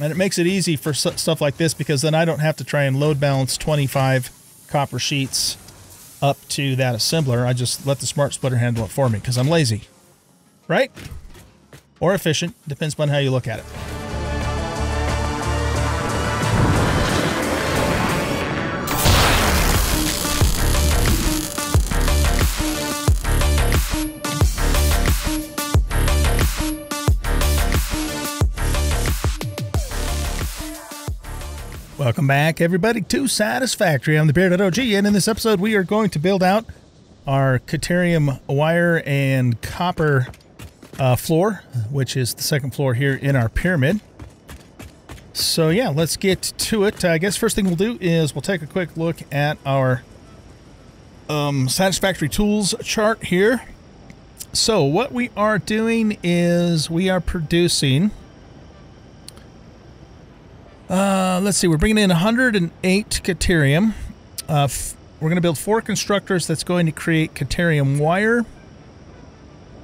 And it makes it easy for stuff like this, because then I don't have to try and load balance 25 copper sheets up to that assembler. I just let the smart splitter handle it for me because I'm lazy, right? Or efficient, depends upon how you look at it. Welcome back, everybody, to Satisfactory. I'm the Bearded OG, and in this episode, we are going to build out our Caterium wire and copper floor, which is the second floor here in our pyramid. So yeah, let's get to it. I guess first thing we'll do is we'll take a quick look at our Satisfactory tools chart here. So what we are doing is we are producing... let's see, we're bringing in 108 Caterium. We're going to build 4 constructors that's going to create Caterium wire.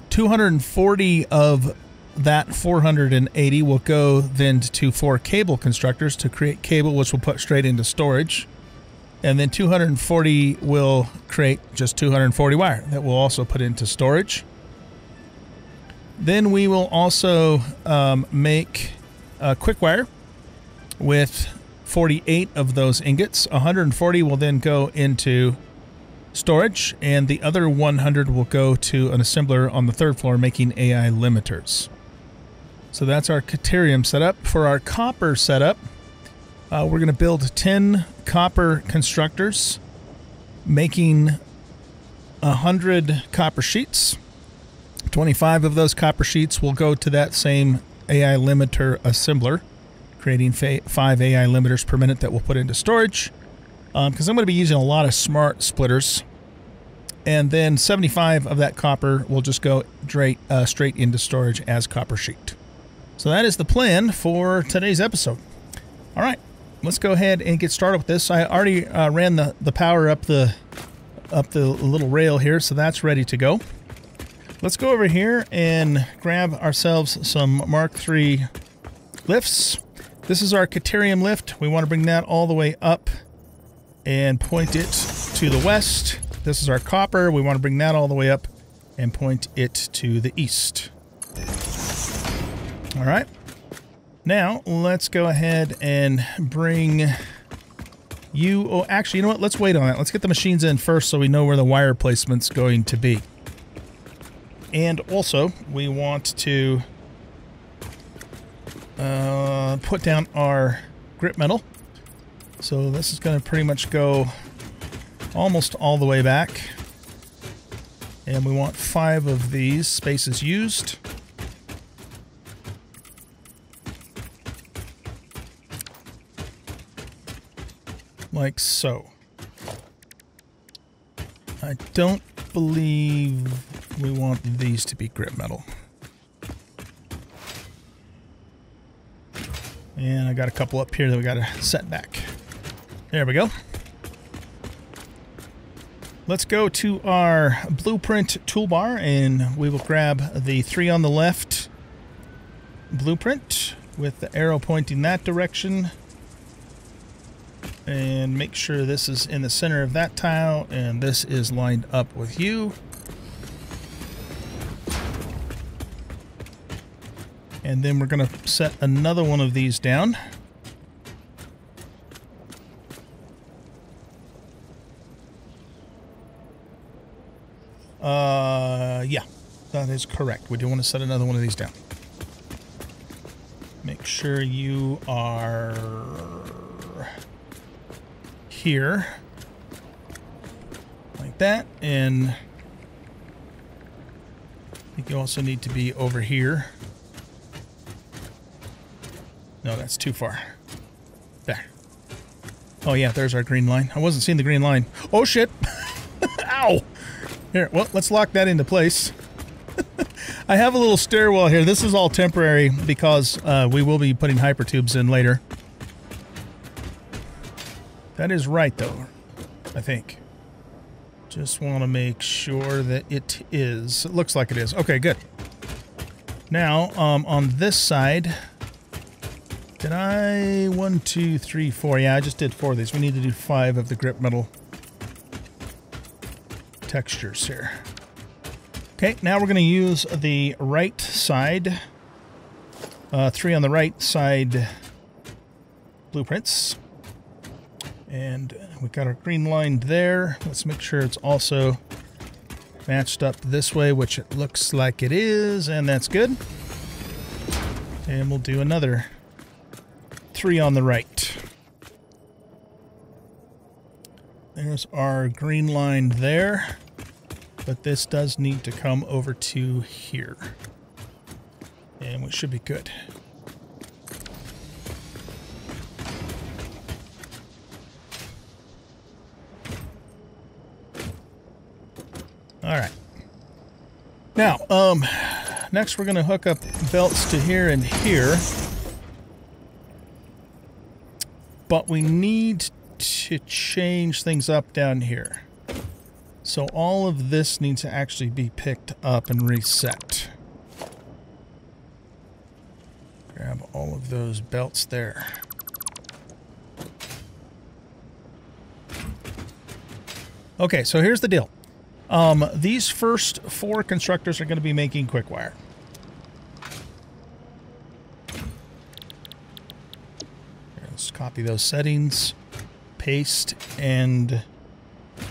240 of that 480 will go then to 4 cable constructors to create cable, which we'll put straight into storage. And then 240 will create just 240 wire that we'll also put into storage. Then we will also make quickwire with 48 of those ingots. 140 will then go into storage, and the other 100 will go to an assembler on the third floor making AI limiters. So that's our Caterium setup. For our copper setup, we're going to build 10 copper constructors making 100 copper sheets. 25 of those copper sheets will go to that same AI limiter assembler, creating 5 AI limiters per minute that we'll put into storage, because I'm going to be using a lot of smart splitters. And then 75 of that copper will just go straight into storage as copper sheet. So that is the plan for today's episode. All right, let's go ahead and get started with this. I already ran the power up the little rail here, so that's ready to go. Let's go over here and grab ourselves some Mark III lifts. This is our Caterium lift. We want to bring that all the way up and point it to the west. This is our copper. We want to bring that all the way up and point it to the east. All right. Now, let's go ahead and bring you... Oh, actually, you know what? Let's wait on that. Let's get the machines in first so we know where the wire placement's going to be. And also, we want to... put down our grip metal. So this is going to pretty much go almost all the way back. And we want 5 of these spaces used. Like so. I don't believe we want these to be grip metal. And I got a couple up here that we got to set back. There we go. Let's go to our blueprint toolbar, and we will grab the 3 on the left blueprint with the arrow pointing that direction. And make sure this is in the center of that tile, and this is lined up with you. And then we're going to set another one of these down. Yeah, that is correct. We do want to set another one of these down. Make sure you are here. Like that. And I think you also need to be over here. No, that's too far. There. Oh, yeah, there's our green line. I wasn't seeing the green line. Oh, shit. Ow. Here, well, let's lock that into place. I have a little stairwell here. This is all temporary because we will be putting hypertubes in later. That is right, though, I think. Just want to make sure that it is. It looks like it is. Okay, good. Now, on this side... Did I... 1, 2, 3, 4. Yeah, I just did 4 of these. We need to do 5 of the grip metal textures here. Okay, now we're going to use the right side. 3 on the right side blueprints. And we've got our green line there. Let's make sure it's also matched up this way, which it looks like it is, and that's good. And we'll do another 3 on the right. There's our green line there, but this does need to come over to here. And we should be good. All right. Now, next we're going to hook up belts to here and here. But we need to change things up down here. So all of this needs to actually be picked up and reset. Grab all of those belts there. Okay, so here's the deal. These first 4 constructors are going to be making quickwire. Let's copy those settings, paste, and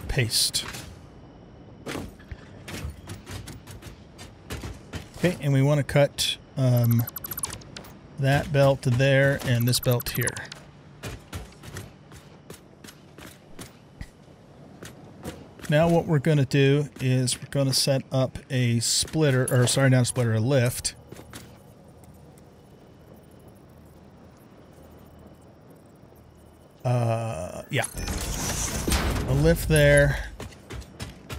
paste. Okay, and we want to cut that belt there and this belt here. Now what we're going to do is we're going to set up a splitter, or sorry, not a splitter, a lift. Yeah. A lift there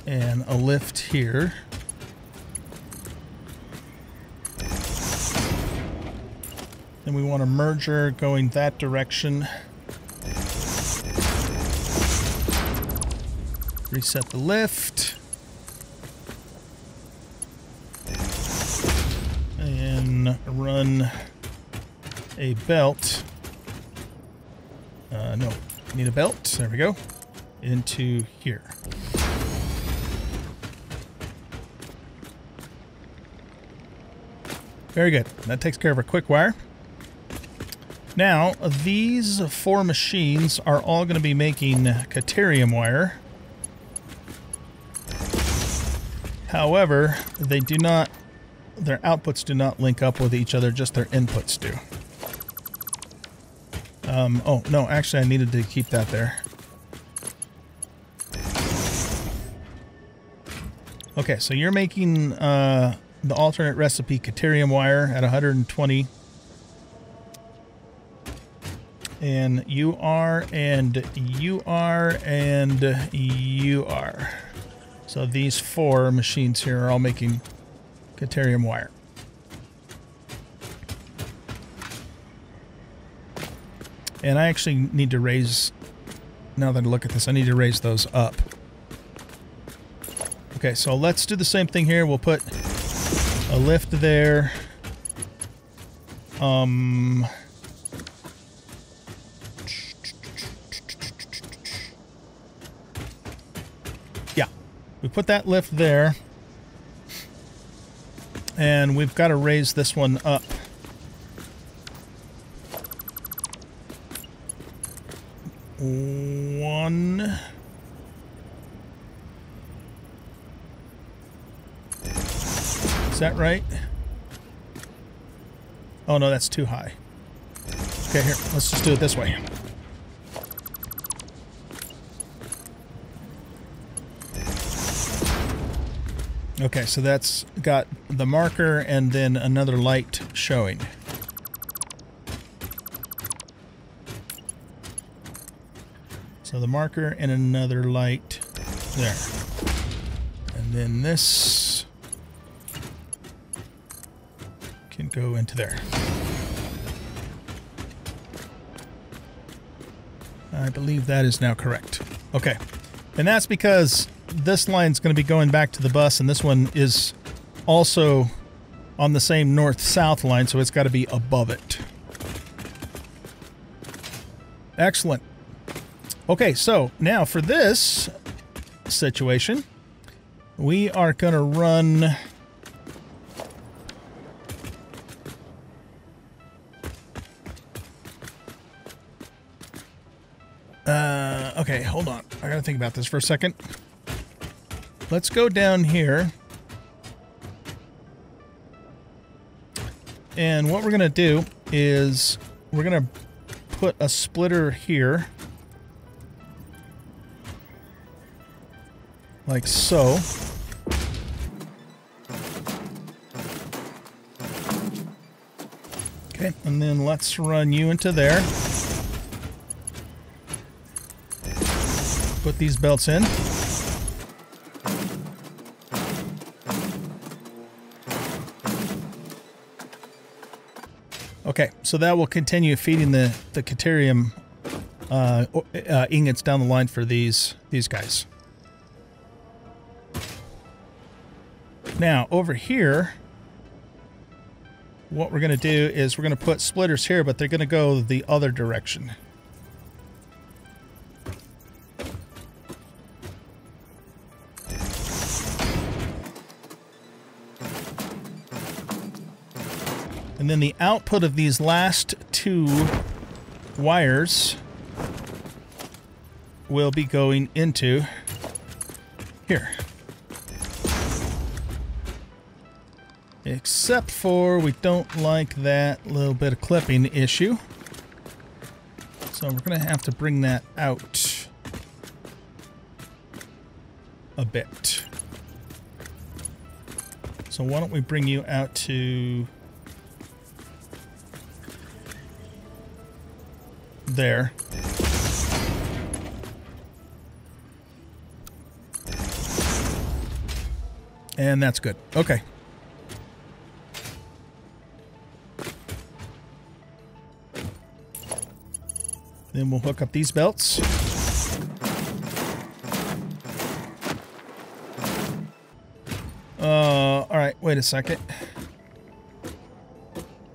and a lift here. Then we want a merger going that direction. Reset the lift. And run a belt. No, need a belt. There we go. Into here. Very good. That takes care of our quick wire. Now, these 4 machines are all going to be making Caterium wire. However, they do not, their outputs do not link up with each other, just their inputs do. Oh, no, actually I needed to keep that there. Okay, so you're making the alternate recipe Caterium wire at 120. And you are, and you are, and you are. So these 4 machines here are all making Caterium wire. And I actually need to raise, now that I look at this, I need to raise those up. Okay, so let's do the same thing here. We'll put a lift there. We put that lift there, and we've got to raise this one up. One. Is that right? Oh, no, that's too high. Okay, here, let's just do it this way. Okay, so that's got the marker and then another light showing. So the marker and another light there. And then this can go into there. I believe that is now correct. Okay, and that's because this line's going to be going back to the bus, and this one is also on the same north-south line, so it's got to be above it. Excellent. Okay, so now for this situation, we are going to run... okay, hold on. I got to think about this for a second. Let's go down here. And what we're going to do is we're going to put a splitter here. Like so. Okay, and then let's run you into there. Put these belts in. Okay, so that will continue feeding the Caterium ingots down the line for these guys. Now, over here, what we're going to do is we're going to put splitters here, but they're going to go the other direction. And then the output of these last two wires will be going into here. Except for we don't like that little bit of clipping issue. So we're going to have to bring that out a bit. So why don't we bring you out to... there. And that's good. Okay. Then we'll hook up these belts. All right, wait a second.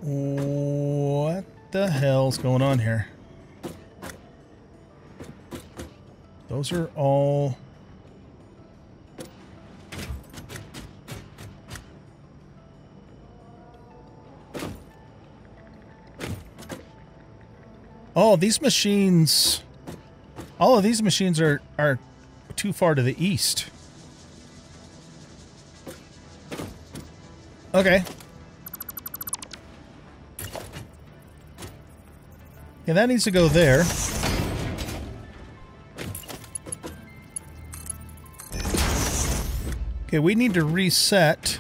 What the hell's going on here? Those are all... oh, these machines... all of these machines are too far to the east. Okay. Yeah, that needs to go there. Okay, we need to reset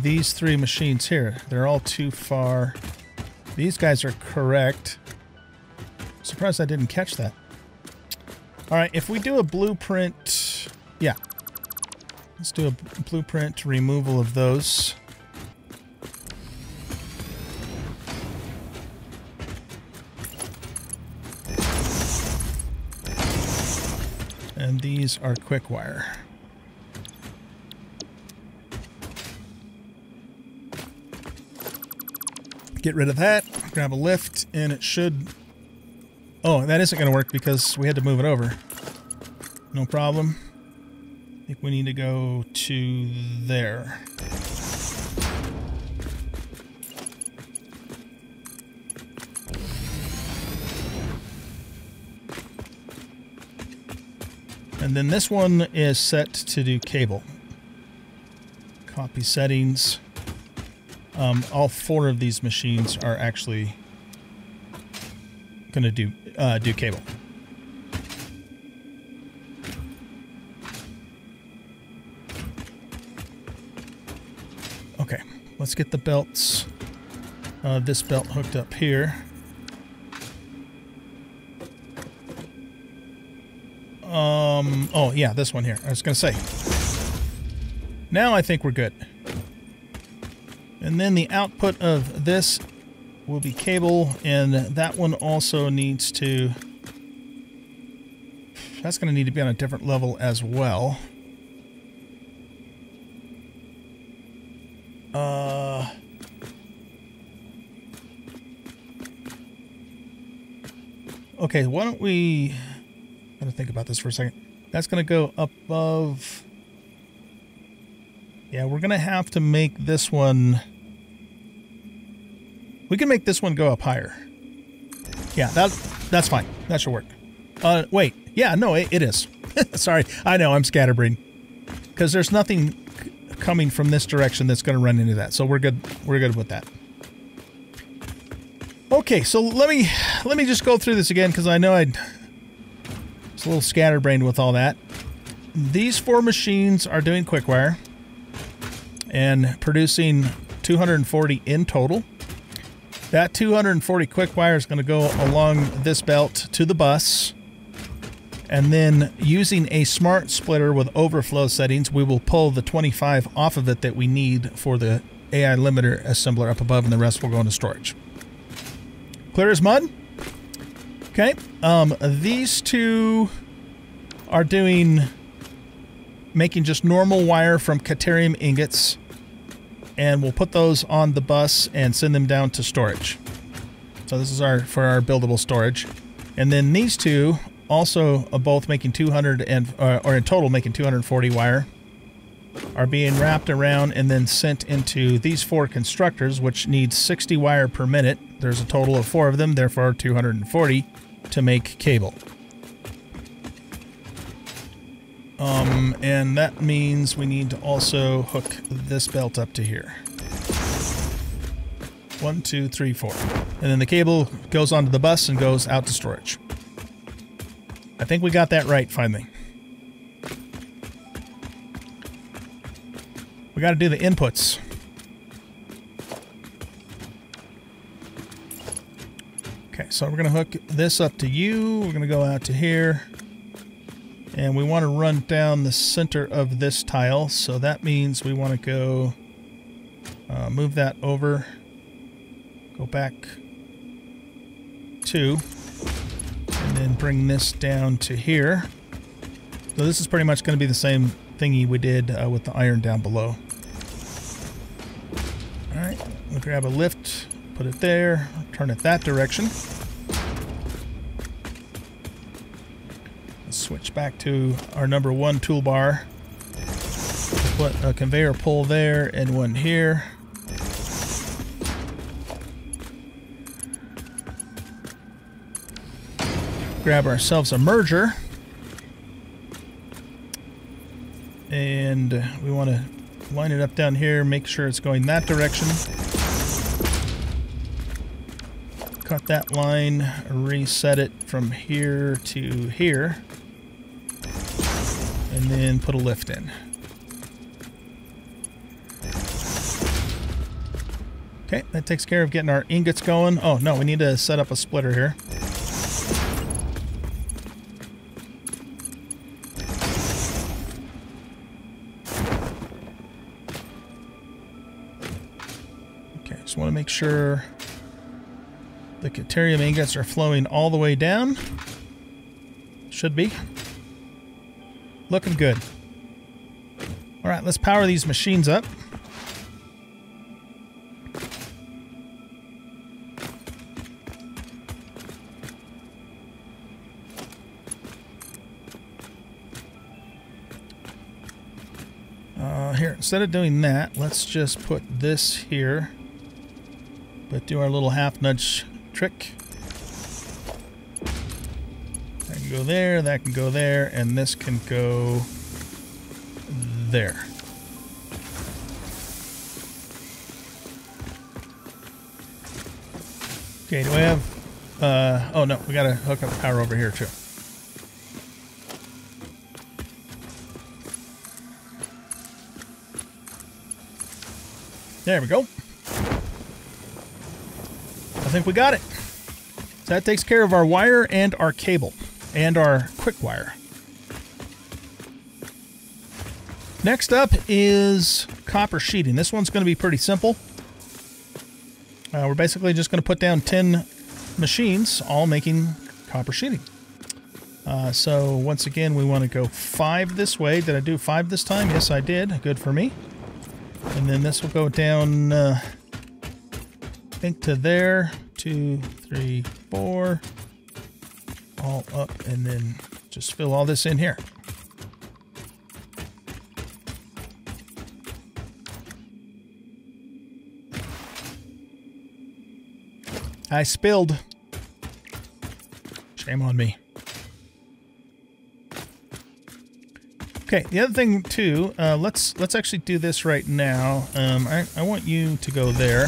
these three machines here. They're all too far. These guys are correct. Surprised I didn't catch that. All right, if we do a blueprint... yeah. Let's do a blueprint removal of those. And these are quickwire. Get rid of that, grab a lift, and it should... oh, that isn't going to work because we had to move it over. No problem. I think we need to go to there. And then this one is set to do cable. Copy settings. All four of these machines are actually going to do cable. Okay, let's get the belts. This belt hooked up here. Oh yeah, this one here. I was going to say. Now I think we're good. And then the output of this will be cable, and that one also needs to... that's going to need to be on a different level as well. Okay, why don't we... I'm going to think about this for a second. That's going to go above... Yeah, we're going to have to make this one... We can make this one go up higher. Yeah, that's fine. That should work. Wait. Yeah, no, it is. Sorry. I know, I'm scatterbrained. Because there's nothing coming from this direction that's going to run into that. So we're good. We're good with that. Okay, so let me just go through this again because I know it's a little scatterbrained with all that. These four machines are doing quickwire and producing 240 in total. That 240 quickwire is going to go along this belt to the bus. And then using a smart splitter with overflow settings, we will pull the 25 off of it that we need for the AI limiter assembler up above, and the rest will go into storage. Clear as mud. Okay. These two are making just normal wire from Caterium ingots. And we'll put those on the bus and send them down to storage. So this is for our buildable storage. And then these two also both making 200 or in total making 240 wire are being wrapped around and then sent into these four constructors, which need 60 wire per minute. There's a total of four of them, therefore 240 to make cable. And that means we need to also hook this belt up to here. 1, 2, 3, 4. And then the cable goes onto the bus and goes out to storage. I think we got that right, finally. We got to do the inputs. Okay, so we're going to hook this up to you. We're going to go out to here. And we want to run down the center of this tile, so that means we want to go move that over, go back 2, and then bring this down to here. So this is pretty much going to be the same thingy we did with the iron down below. All right, we'll grab a lift, put it there, turn it that direction. Switch back to our number one toolbar. Put a conveyor pull there and one here. Grab ourselves a merger. And we want to line it up down here, make sure it's going that direction. Cut that line, reset it from here to here. And then put a lift in. Okay, that takes care of getting our ingots going. Oh, no, we need to set up a splitter here. Okay, just want to make sure the Caterium ingots are flowing all the way down. Should be. Looking good. All right, let's power these machines up. Here, instead of doing that, let's just put this here. But do our little half nudge trick. Go there, that can go there, and this can go there. Okay, do I have... oh, no, we got to hook up power over here, too. There we go. I think we got it. So that takes care of our wire and our cable. And our quick wire. Next up is copper sheeting. This one's going to be pretty simple. We're basically just going to put down 10 machines, all making copper sheeting. So once again, we want to go 5 this way. Did I do 5 this time? Yes, I did. Good for me. And then this will go down, I think to there. 2, 3, 4... all up and then just fill all this in here. I spilled. Shame on me. Okay, the other thing too, let's actually do this right now. I want you to go there.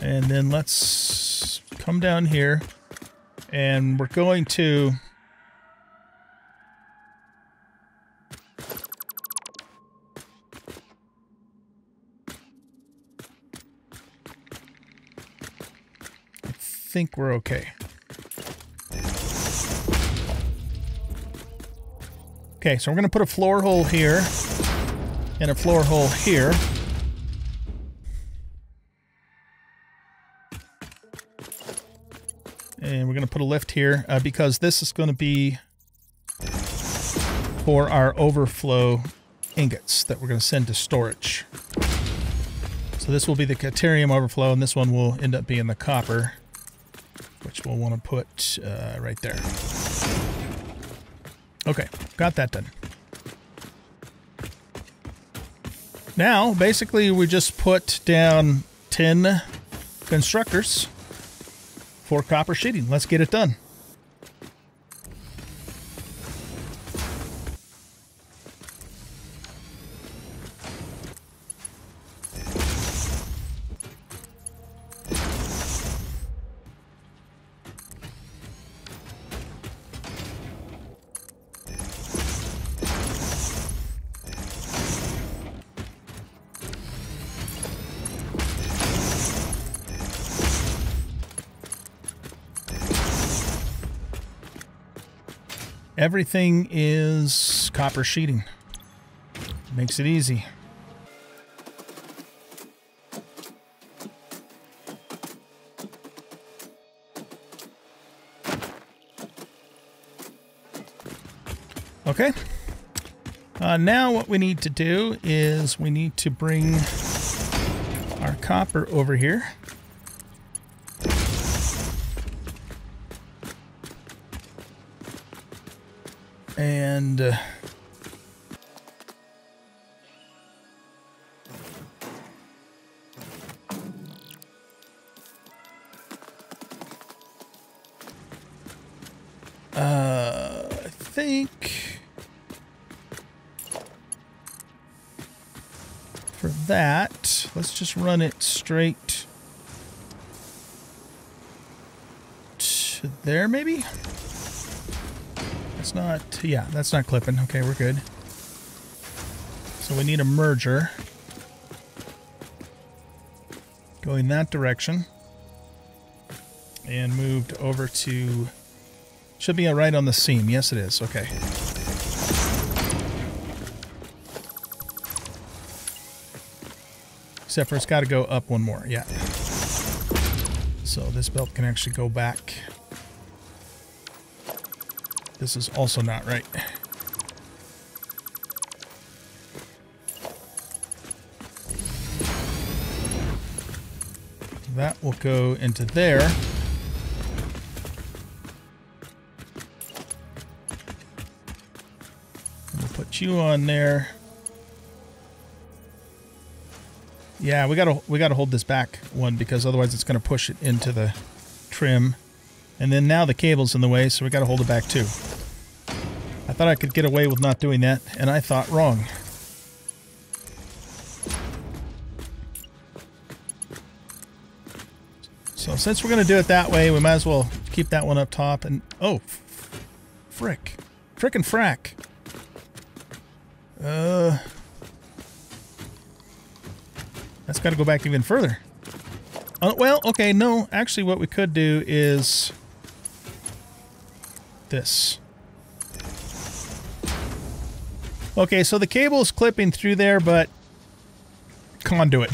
And then let's come down here, and we're going to think we're okay. Okay, so we're going to put a floor hole here and a floor hole here. And we're going to put a lift here because this is going to be for our overflow ingots that we're going to send to storage. So this will be the Caterium overflow, and this one will end up being the copper, which we'll want to put right there. Okay, got that done. Now, basically, we just put down 10 constructors for copper sheeting. Let's get it done. Everything is copper sheeting. Makes it easy. Okay. Now what we need to do is we need to bring our copper over here. And I think for that, let's just run it straight to there, maybe? Not, yeah, that's not clipping. Okay, we're good. So we need a merger going that direction and moved over to, should be right on the seam. Yes, it is. Okay. Except for it's got to go up one more. Yeah. So this belt can actually go back. This is also not right. That will go into there. We'll put you on there. Yeah, we gotta hold this back one because otherwise it's gonna push it into the trim. And then now the cable's in the way, so we gotta hold it back too. I thought I could get away with not doing that, and I thought wrong. So since we're gonna do it that way, we might as well keep that one up top and... Oh! Frick. Frick and frack. That's gotta go back even further. Well, okay, no. Actually, what we could do is... this. Okay, so the cable is clipping through there, but conduit.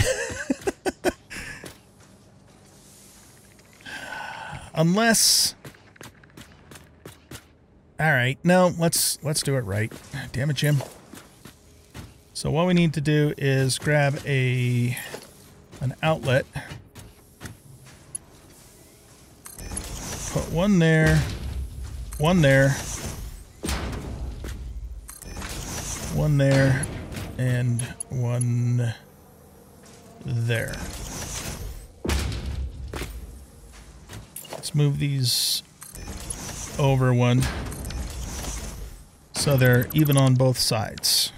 Unless... All right, no, let's do it right. Damn it, Jim. So what we need to do is grab an outlet, put one there, and one there. Let's move these over one so they're even on both sides.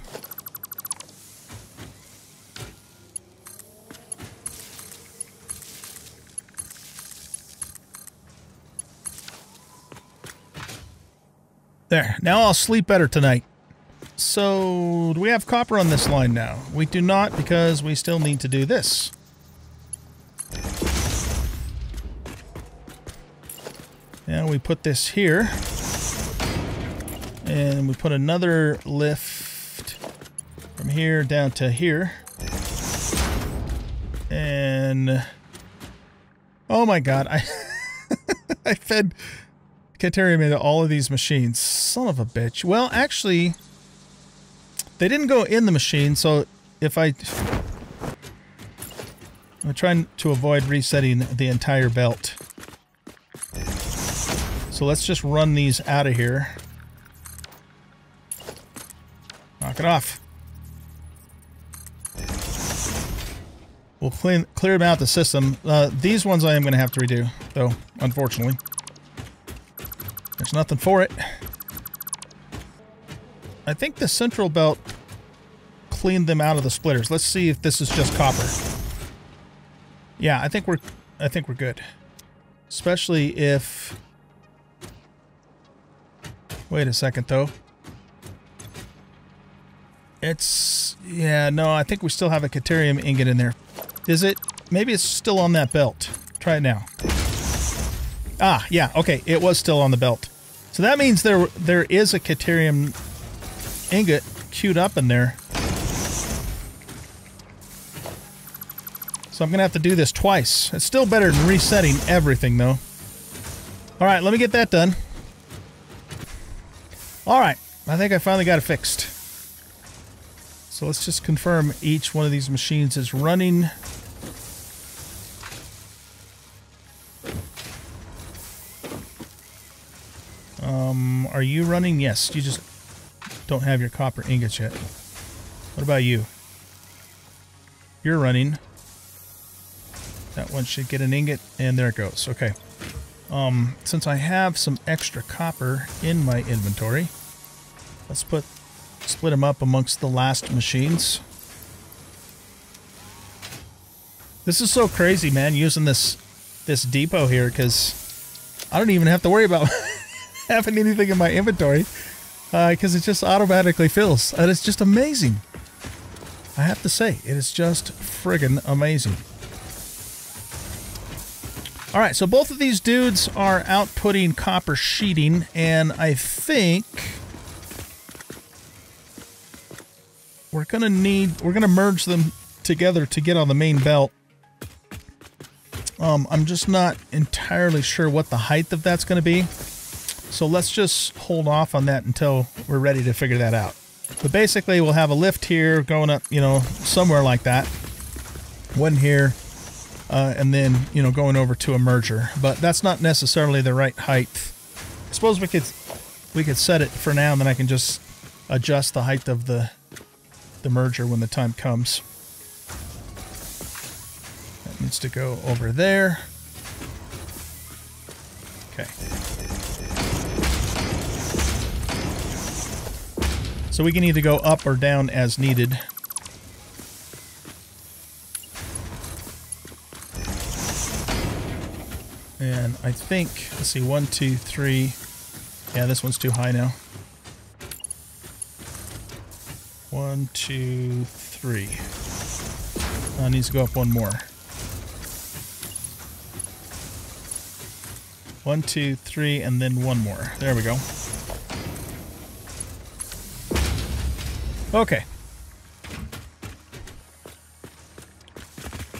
There. Now I'll sleep better tonight. So, do we have copper on this line now? We do not, because we still need to do this. Now we put this here. And we put another lift from here down to here. And... oh my god, I... I fed... Caterium into all of these machines. Son of a bitch. Well, actually, they didn't go in the machine, so if I'm trying to avoid resetting the entire belt. So let's just run these out of here. Knock it off. We'll clear them out the system. These ones I am going to have to redo, though, unfortunately. There's nothing for it. I think the central belt cleaned them out of the splitters. Let's see if this is just copper. Yeah, I think we're good. Especially if... wait a second though. It's... yeah, no, I think we still have a Caterium ingot in there. Is it? Maybe it's still on that belt. Try it now. Ah, yeah, okay, it was still on the belt. So that means there is a Caterium ingot queued up in there. So I'm going to have to do this twice. It's still better than resetting everything, though. Alright, let me get that done. Alright, I think I finally got it fixed. So let's just confirm each one of these machines is running. Are you running? Yes. You just don't have your copper ingots yet. What about you? You're running. That one should get an ingot, and there it goes. Okay. Since I have some extra copper in my inventory, let's split them up amongst the last machines. This is so crazy, man, using this depot here, because I don't even have to worry about having anything in my inventory, because it just automatically fills, and it's just amazing. I have to say, it is just friggin' amazing. Alright, so both of these dudes are outputting copper sheeting, and I think we're gonna merge them together to get on the main belt. I'm just not entirely sure what the height of that's gonna be. So let's just hold off on that until we're ready to figure that out. But basically, we'll have a lift here going up, you know, somewhere like that. One here, and then, you know, going over to a merger. But that's not necessarily the right height. I suppose we could set it for now, and then I can just adjust the height of the merger when the time comes. That needs to go over there. Okay. So we can either go up or down as needed. And I think, let's see, 1, 2, 3. Yeah, this one's too high now. 1, 2, 3. I need to go up one more. 1, 2, 3, and then one more. There we go. Okay.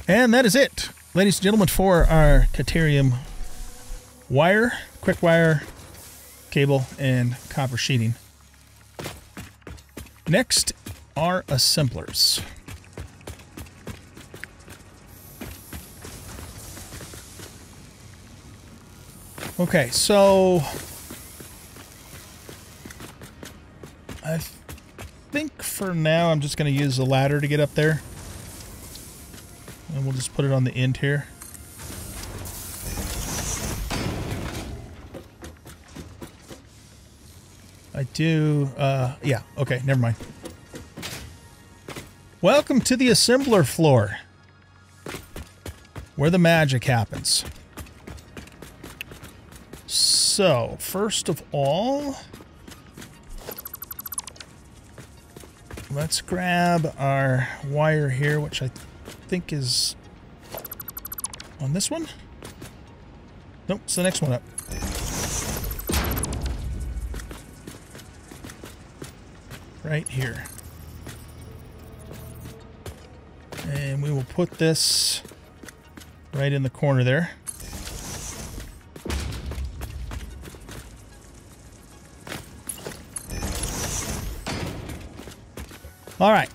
And that is it, ladies and gentlemen, for our Caterium wire, quick wire, cable, and copper sheeting. Next are assemblers. Okay, so I think for now I'm just going to use the ladder to get up there. And we'll just put it on the end here. I do, yeah, okay, never mind. Welcome to the assembler floor, where the magic happens. So, first of all, let's grab our wire here, which I think is on this one. Nope, it's the next one up. Right here. And we will put this right in the corner there. All right.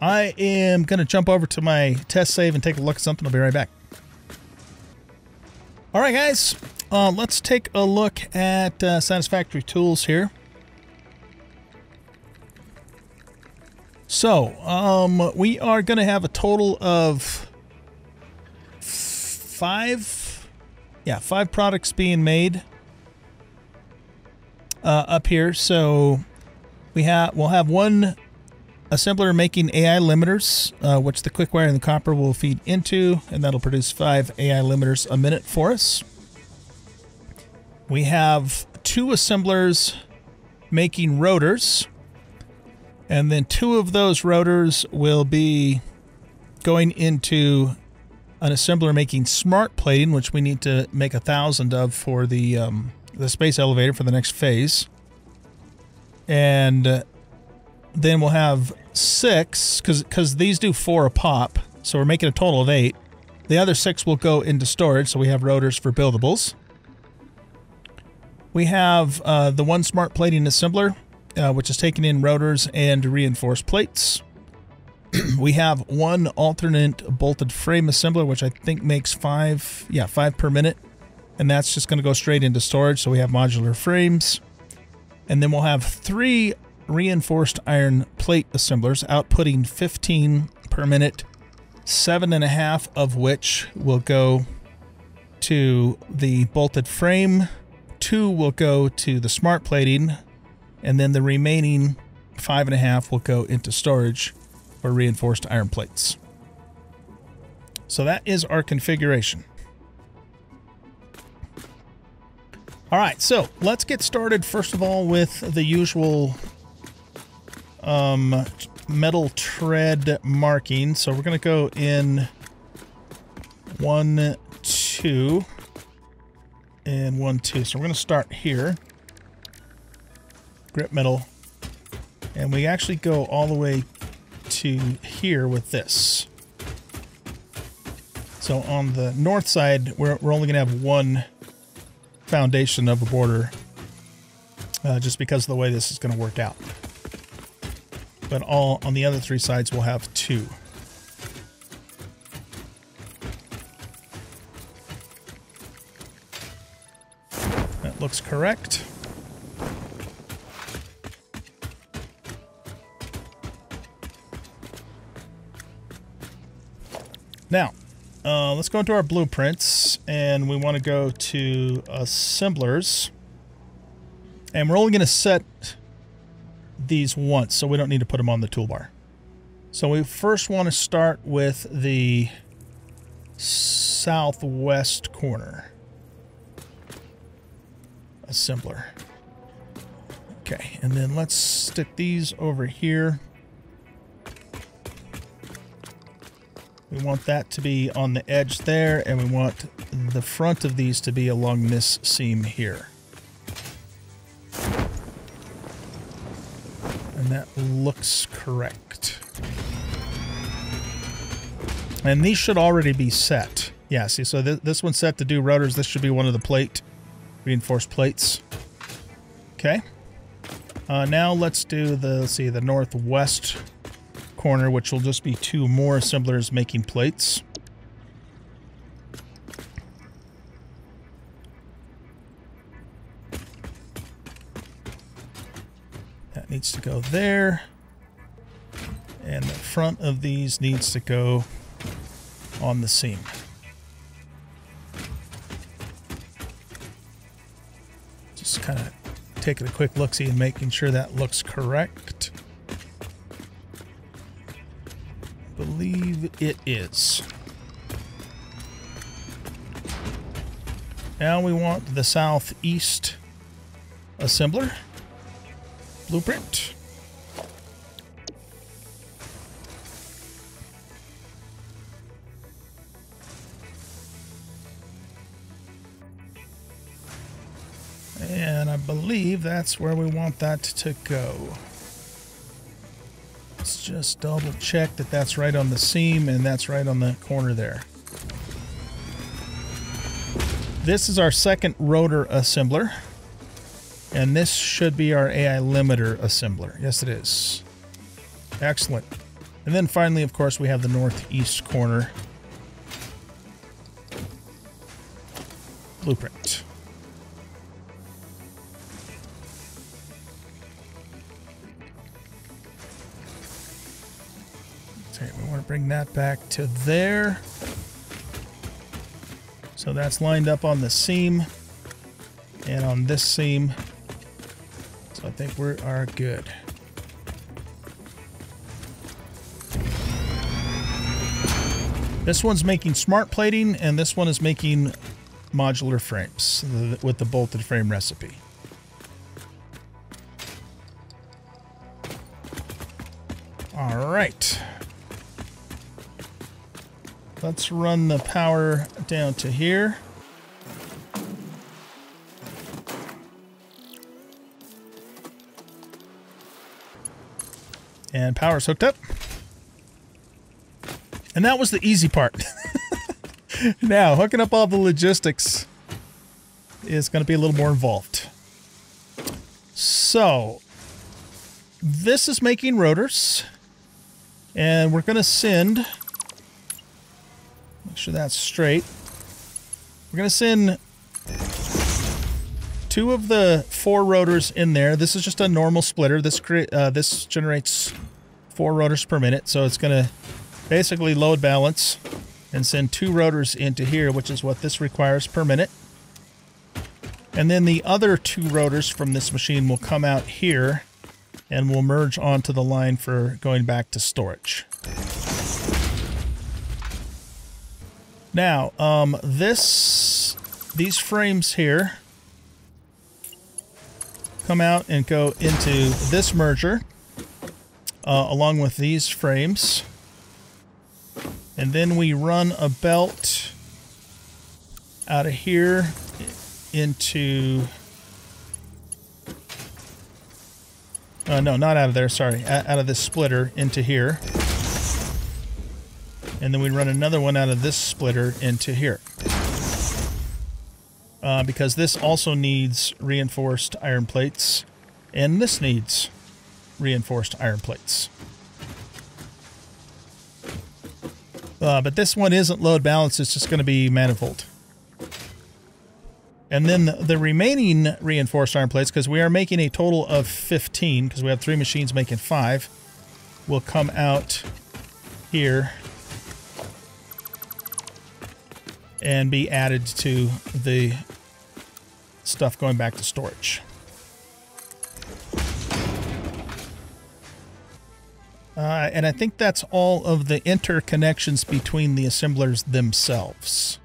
I am going to jump over to my test save and take a look at something. I'll be right back. All right, guys. Let's take a look at Satisfactory tools here. So, we are going to have a total of five products being made up here. So we'll have one assembler making AI limiters, which the quickwire and the copper will feed into, and that'll produce 5 AI limiters a minute for us. We have 2 assemblers making rotors, and then 2 of those rotors will be going into an assembler making smart plating, which we need to make 1,000 of for the space elevator for the next phase. And then we'll have 6, because these do 4 a pop, so we're making a total of 8. The other 6 will go into storage, so we have rotors for buildables. We have the one smart plating assembler, which is taking in rotors and reinforced plates. We have one alternate bolted frame assembler, which I think makes 5 per minute. And that's just going to go straight into storage, so we have modular frames. And then we'll have 3 reinforced iron plate assemblers, outputting 15 per minute, 7.5 of which will go to the bolted frame. 2 will go to the smart plating, and then the remaining 5.5 will go into storage for reinforced iron plates. So that is our configuration. All right, so let's get started first of all with the usual metal tread marking. So we're going to go in 1, 2. And 1, 2. So we're going to start here. Grip metal. And we actually go all the way to here with this. So on the north side, we're only going to have one foundation of a border. Just because of the way this is going to work out. But all on the other 3 sides, we'll have 2. Looks correct. Now, let's go into our blueprints, and we want to go to assemblers. And we're only going to set these once, so we don't need to put them on the toolbar. So we first want to start with the southwest corner. Assembler. Okay, and then let's stick these over here. We want that to be on the edge there, and we want the front of these to be along this seam here. And that looks correct. And these should already be set. Yeah, see, so this one's set to do rotors. This should be one of the reinforced plates. Okay. Now let's do the, let's see, the northwest corner, which will just be two more assemblers making plates. That needs to go there. And the front of these needs to go on the seam. Just kind of taking a quick look-see and making sure that looks correct. Believe it is. Now we want the southeast assembler blueprint. And I believe that's where we want that to go. Let's just double check that that's right on the seam and that's right on the corner there. This is our second rotor assembler. And this should be our AI limiter assembler. Yes, it is. Excellent. And then finally, of course, we have the northeast corner blueprint. Bring that back to there. So that's lined up on the seam and on this seam. So I think we are good. This one's making smart plating and this one is making modular frames with the bolted frame recipe. All right. Let's run the power down to here. And power's hooked up. And that was the easy part. Now, hooking up all the logistics is going to be a little more involved. So, this is making rotors. And we're going to send... Make sure that's straight. We're going to send two of the four rotors in there. This is just a normal splitter. This generates four rotors per minute. So it's going to basically load balance and send two rotors into here, which is what this requires per minute. And then the other two rotors from this machine will come out here and will merge onto the line for going back to storage. Now, these frames here come out and go into this merger along with these frames. And then we run a belt out of here into... no, not out of there, sorry. Out of this splitter into here. And then we run another one out of this splitter into here. Because this also needs reinforced iron plates. And this needs reinforced iron plates. But this one isn't load balanced. It's just going to be manifold. And then the remaining reinforced iron plates, because we are making a total of 15, because we have three machines making 5, will come out here and be added to the stuff going back to storage. And I think that's all of the interconnections between the assemblers themselves.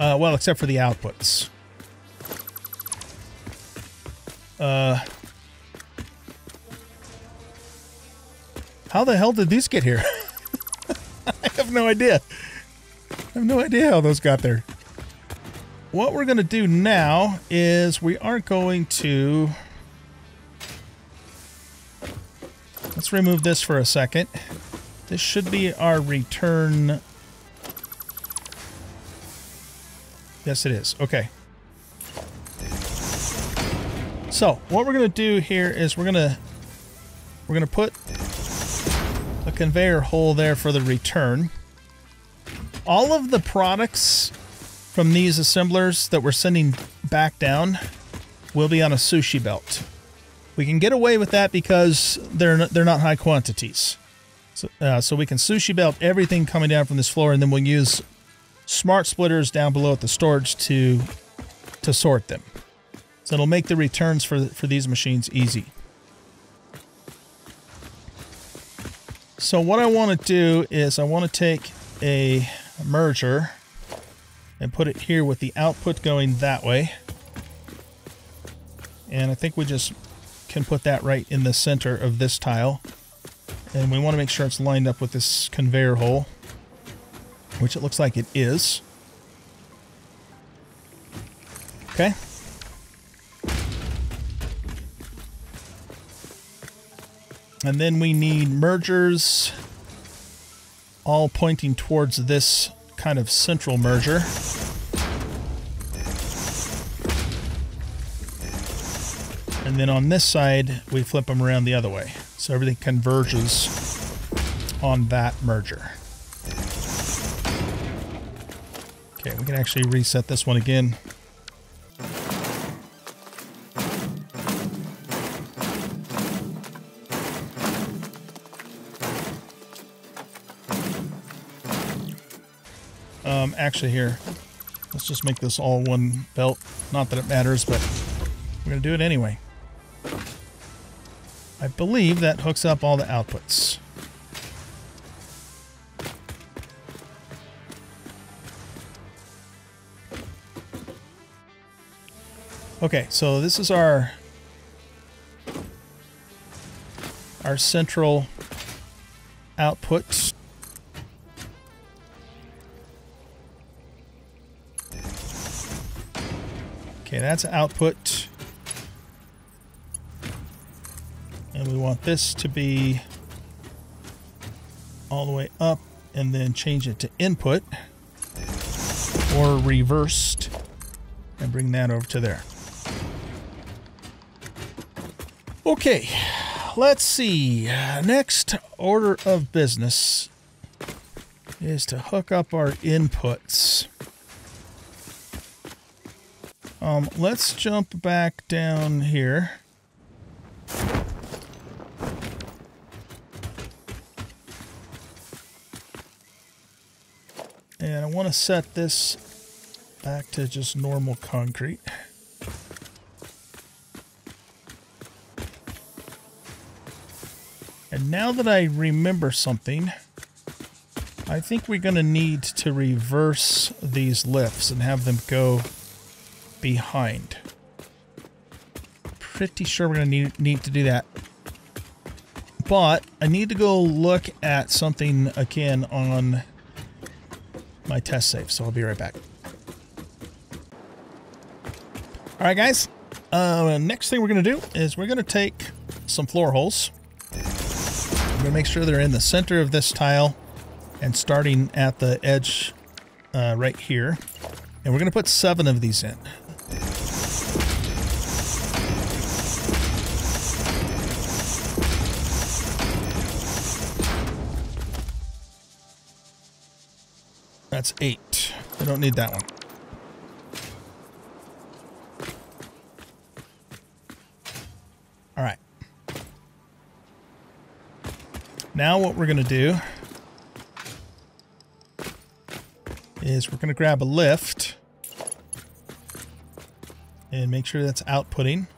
Well, except for the outputs. How the hell did these get here? I have no idea. I have no idea how those got there. What we're going to do now is we are going to... Let's remove this for a second. This should be our return. Yes, it is. Okay. So what we're gonna do here is we're gonna put a conveyor hole there for the return. All of the products from these assemblers that we're sending back down will be on a sushi belt. We can get away with that because they're not high quantities. So we can sushi belt everything coming down from this floor, and then we'll use smart splitters down below at the storage to sort them. So it'll make the returns for these machines easy. So what I want to do is I want to take a merger and put it here with the output going that way. And I think we just can put that right in the center of this tile. And we want to make sure it's lined up with this conveyor hole, which it looks like it is. Okay. And then we need mergers all pointing towards this kind of central merger. And then on this side, we flip them around the other way. So everything converges on that merger. Okay, we can actually reset this one again. Actually here, let's just make this all one belt. Not that it matters, but we're going to do it anyway. I believe that hooks up all the outputs. Okay, so this is our central output. Okay, that's output. And we want this to be all the way up and then change it to input or reversed and bring that over to there. Okay, let's see. Next order of business is to hook up our inputs. Let's jump back down here. And I want to set this back to just normal concrete. And now that I remember something, I think we're going to need to reverse these lifts and have them go behind. Pretty sure we're going to need to do that. But I need to go look at something again on my test save, so I'll be right back. All right, guys. Next thing we're going to do is we're going to take some floor holes. We're going to make sure they're in the center of this tile and starting at the edge right here. And we're going to put 7 of these in. That's 8. I don't need that one. All right. Now what we're going to do is we're going to grab a lift and make sure that's outputting.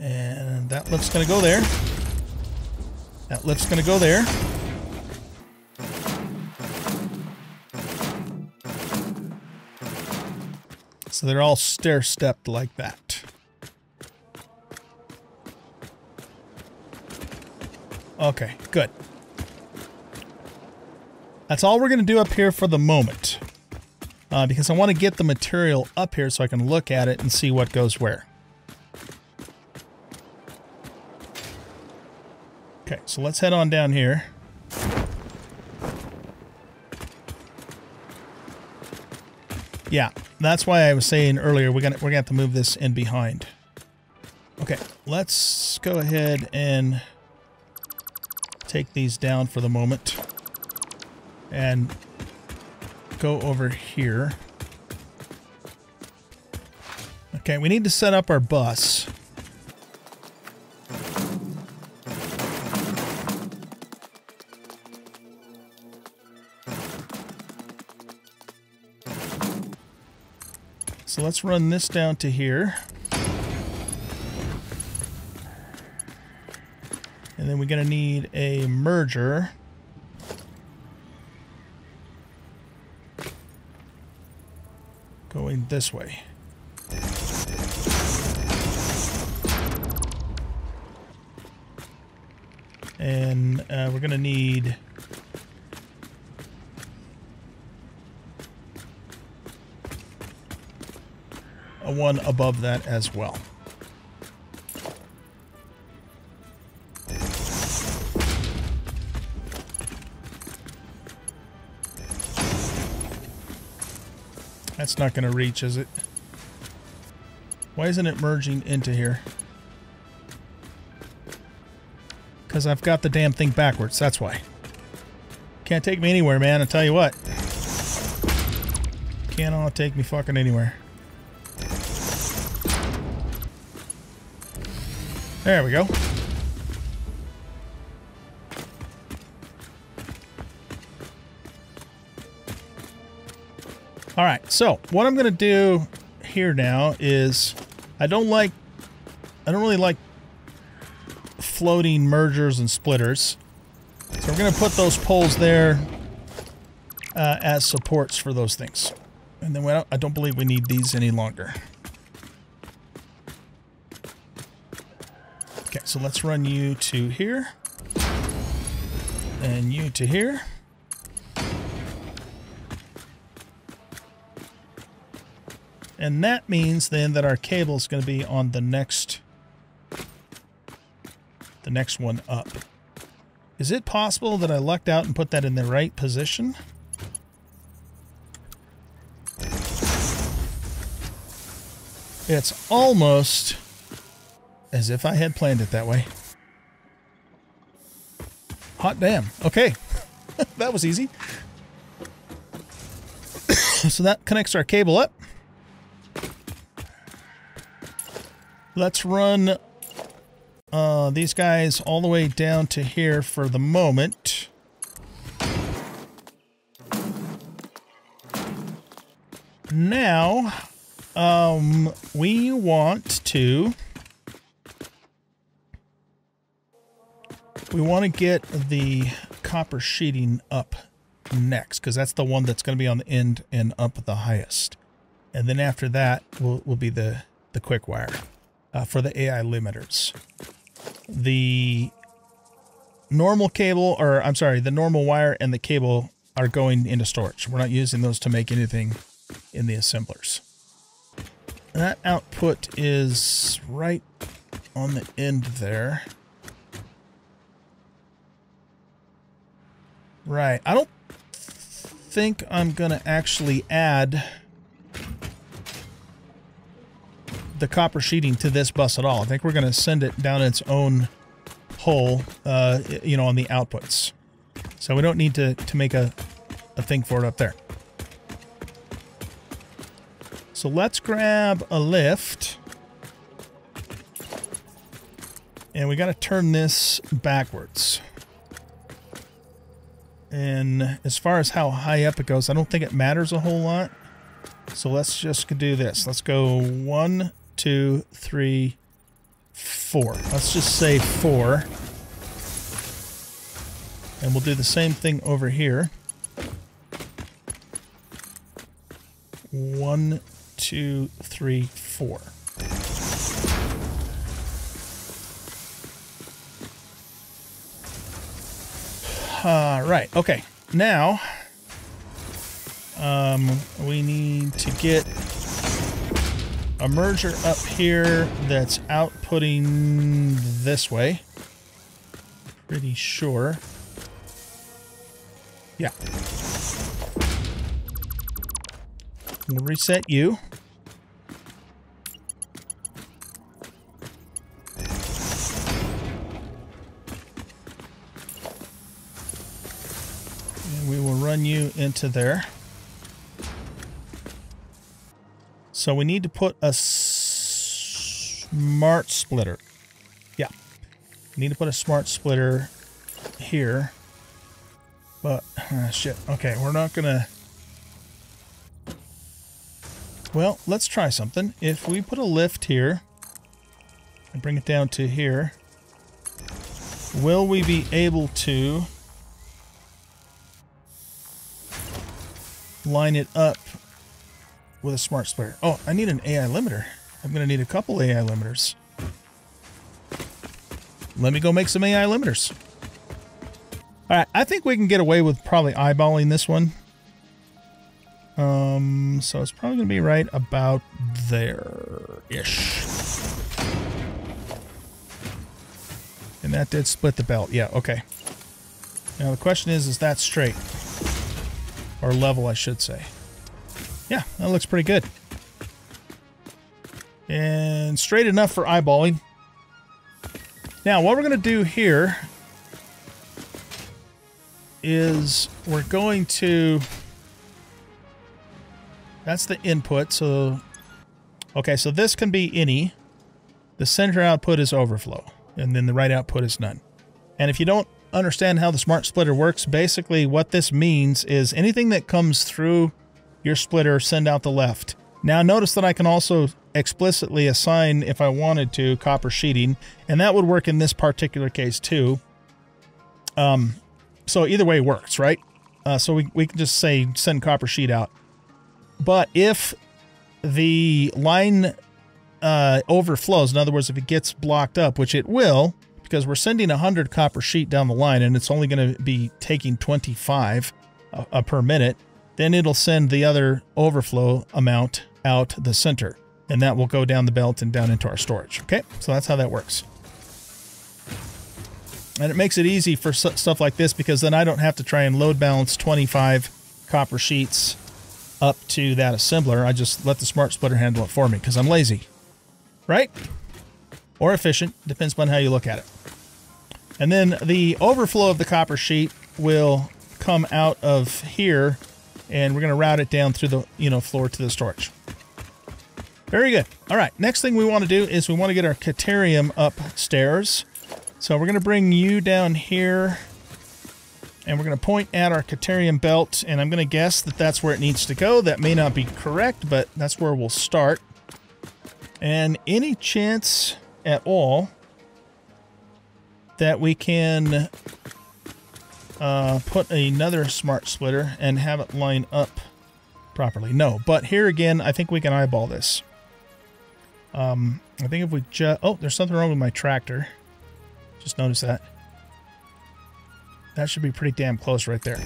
And that lift's going to go there. That lift's going to go there. So they're all stair-stepped like that. Okay, good. That's all we're going to do up here for the moment, because I want to get the material up here so I can look at it and see what goes where. Okay, so let's head on down here. Yeah, that's why I was saying earlier we're gonna have to move this in behind. Okay, let's go ahead and take these down for the moment and go over here. Okay, we need to set up our bus. So let's run this down to here. And then we're going to need a merger. Going this way. And we're going to need... one above that as well. That's not going to reach, is it? Why isn't it merging into here? Because I've got the damn thing backwards, that's why. Can't take me anywhere, man, I tell you what. Cannot take me fucking anywhere. There we go. All right, so what I'm going to do here now is I don't really like floating mergers and splitters. So we're going to put those poles there as supports for those things. And then I don't believe we need these any longer. Okay, so let's run you to here, and you to here. And that means then that our cable is going to be on the next one up. Is it possible that I lucked out and put that in the right position? It's almost... as if I had planned it that way. Hot damn. Okay. That was easy. So that connects our cable up. Let's run these guys all the way down to here for the moment. Now, we want to... we want to get the copper sheeting up next, because that's the one that's going to be on the end and up the highest. And then after that will be the quick wire for the AI limiters. The normal cable, or I'm sorry, the normal wire and the cable are going into storage. We're not using those to make anything in the assemblers. That output is right on the end there. Right. I don't think I'm going to actually add the copper sheeting to this bus at all. I think we're going to send it down its own hole, you know, on the outputs. So we don't need to make a thing for it up there. So let's grab a lift. And we got to turn this backwards. And as far as how high up it goes, I don't think it matters a whole lot. So let's just do this. Let's go 1, 2, 3, 4. Let's just say 4. And we'll do the same thing over here. 1, 2, 3, 4. Right. Okay. Now, we need to get a merger up here that's outputting this way. Pretty sure. Yeah. We'll reset you. run you into there. So we need to put a smart splitter. Yeah, we need to put a smart splitter here. But, shit. Okay, we're not gonna... Well, let's try something. If we put a lift here and bring it down to here, will we be able to line it up with a smart splitter? Oh, I need an AI limiter. I'm going to need a couple AI limiters. Let me go make some AI limiters. All right, I think we can get away with probably eyeballing this one. So it's probably going to be right about there-ish. And that did split the belt. Yeah, okay. Now the question is that straight? Or level, I should say. Yeah, that looks pretty good. And straight enough for eyeballing. Now, what we're going to do here is we're going to... That's the input, so... Okay, so this can be any. The center output is overflow, and then the right output is none. And if you don't understand how the smart splitter works, basically what this means is anything that comes through your splitter, send out the left. Now notice that I can also explicitly assign, if I wanted to, copper sheeting, and that would work in this particular case too. So either way works, right? So we can just say send copper sheet out. But if the line overflows, in other words, if it gets blocked up, which it will, because we're sending 100 copper sheet down the line and it's only going to be taking 25 per minute, then it'll send the other overflow amount out the center. And that will go down the belt and down into our storage. Okay, so that's how that works. And it makes it easy for stuff like this because then I don't have to try and load balance 25 copper sheets up to that assembler. I just let the smart splitter handle it for me because I'm lazy, right? Or efficient, depends upon how you look at it. And then the overflow of the copper sheet will come out of here, and we're going to route it down through the floor to the storage. Very good. All right, next thing we want to do is we want to get our Caterium upstairs. So we're going to bring you down here, and we're going to point at our Caterium belt, and I'm going to guess that that's where it needs to go. That may not be correct, but that's where we'll start. And any chance at all that we can put another smart splitter and have it line up properly? No, but here again, I think we can eyeball this. I think if we just... Oh, there's something wrong with my tractor. Just noticed that. That should be pretty damn close right there.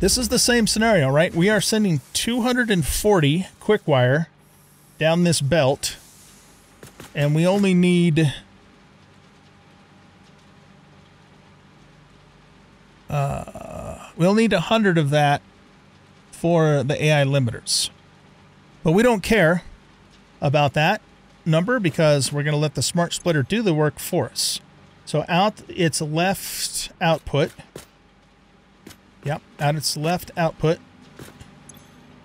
This is the same scenario, right? We are sending 240 quickwire down this belt, and we only need... we'll need 100 of that for the AI limiters. But we don't care about that number because we're going to let the smart splitter do the work for us. So out its left output, yep, out its left output,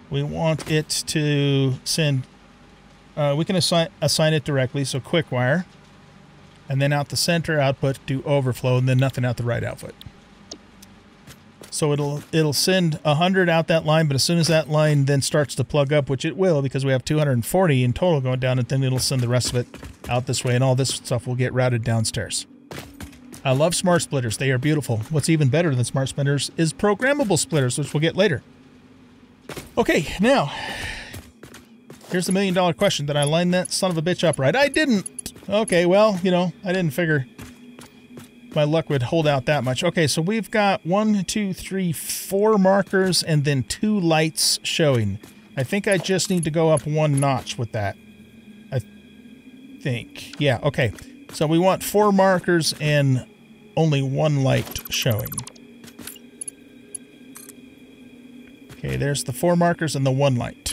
we want it to send, we can assign it directly, so quick wire, and then out the center output do overflow, and then nothing out the right output. So it'll send 100 out that line, but as soon as that line then starts to plug up, which it will because we have 240 in total going down, and then it'll send the rest of it out this way, and all this stuff will get routed downstairs. I love smart splitters. They are beautiful. What's even better than smart splitters is programmable splitters, which we'll get later. Okay, now, here's the million-dollar question. Did I line that son of a bitch up right? I didn't. Okay, well, you know, I didn't figure my luck would hold out that much. Okay, so we've got 4 markers and then 2 lights showing. I think I just need to go up 1 notch with that. I think. Yeah, okay. So we want 4 markers and only 1 light showing. Okay, there's the 4 markers and the 1 light.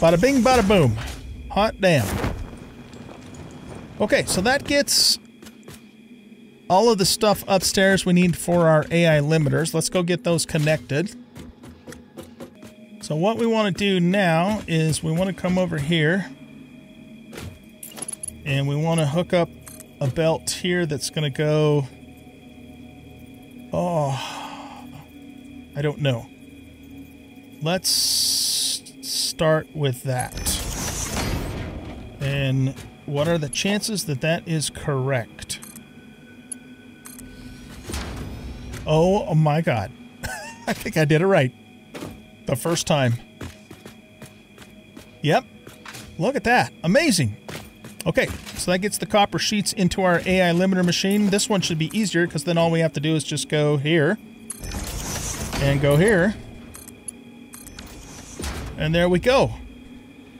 Bada bing, bada boom. Hot damn. Okay, so that gets all of the stuff upstairs we need for our AI limiters. Let's go get those connected. So what we want to do now is we want to come over here and we want to hook up a belt here that's going to go, oh, I don't know. Let's start with that. And what are the chances that that is correct? Oh my God. I think I did it right the first time. Yep. Look at that. Amazing. Okay, so that gets the copper sheets into our AI limiter machine. This one should be easier because then all we have to do is just go here and go here. And there we go.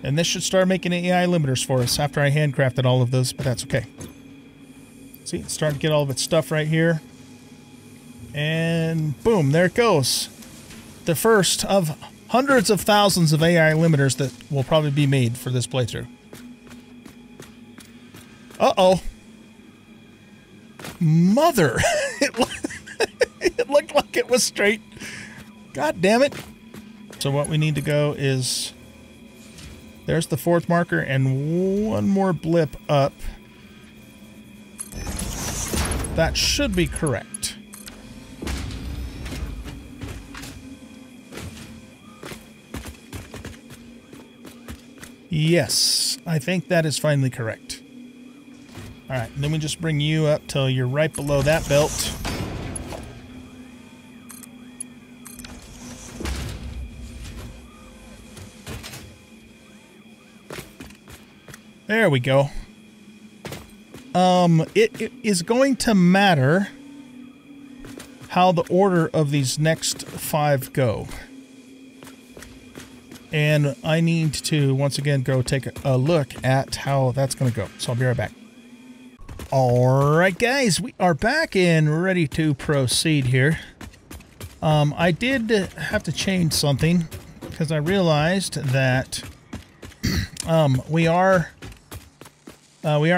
And this should start making AI limiters for us after I handcrafted all of those, but that's okay. See, it's starting to get all of its stuff right here. And boom, there it goes. The first of hundreds of thousands of AI limiters that will probably be made for this playthrough. Uh-oh. Mother! It looked like it was straight. God damn it. So what we need to go is... There's the fourth marker and one more blip up. That should be correct. Yes, I think that is finally correct. All right, then we just bring you up till you're right below that belt. There we go. It is going to matter how the order of these next five go. And I need to, once again, go take a look at how that's going to go. So I'll be right back. Alright guys, we are back and ready to proceed here. I did have to change something because I realized that we are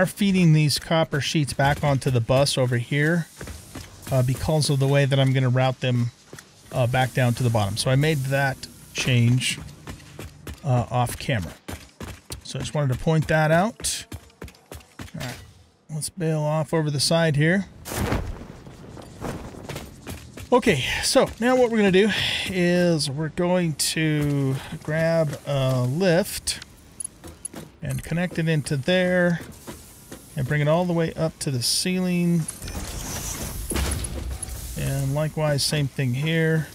feeding these copper sheets back onto the bus over here because of the way that I'm going to route them back down to the bottom. So I made that change off camera. So I just wanted to point that out. Alright. Let's bail off over the side here. Okay, so now what we're going to do is we're going to grab a lift and connect it into there and bring it all the way up to the ceiling. And likewise, same thing here.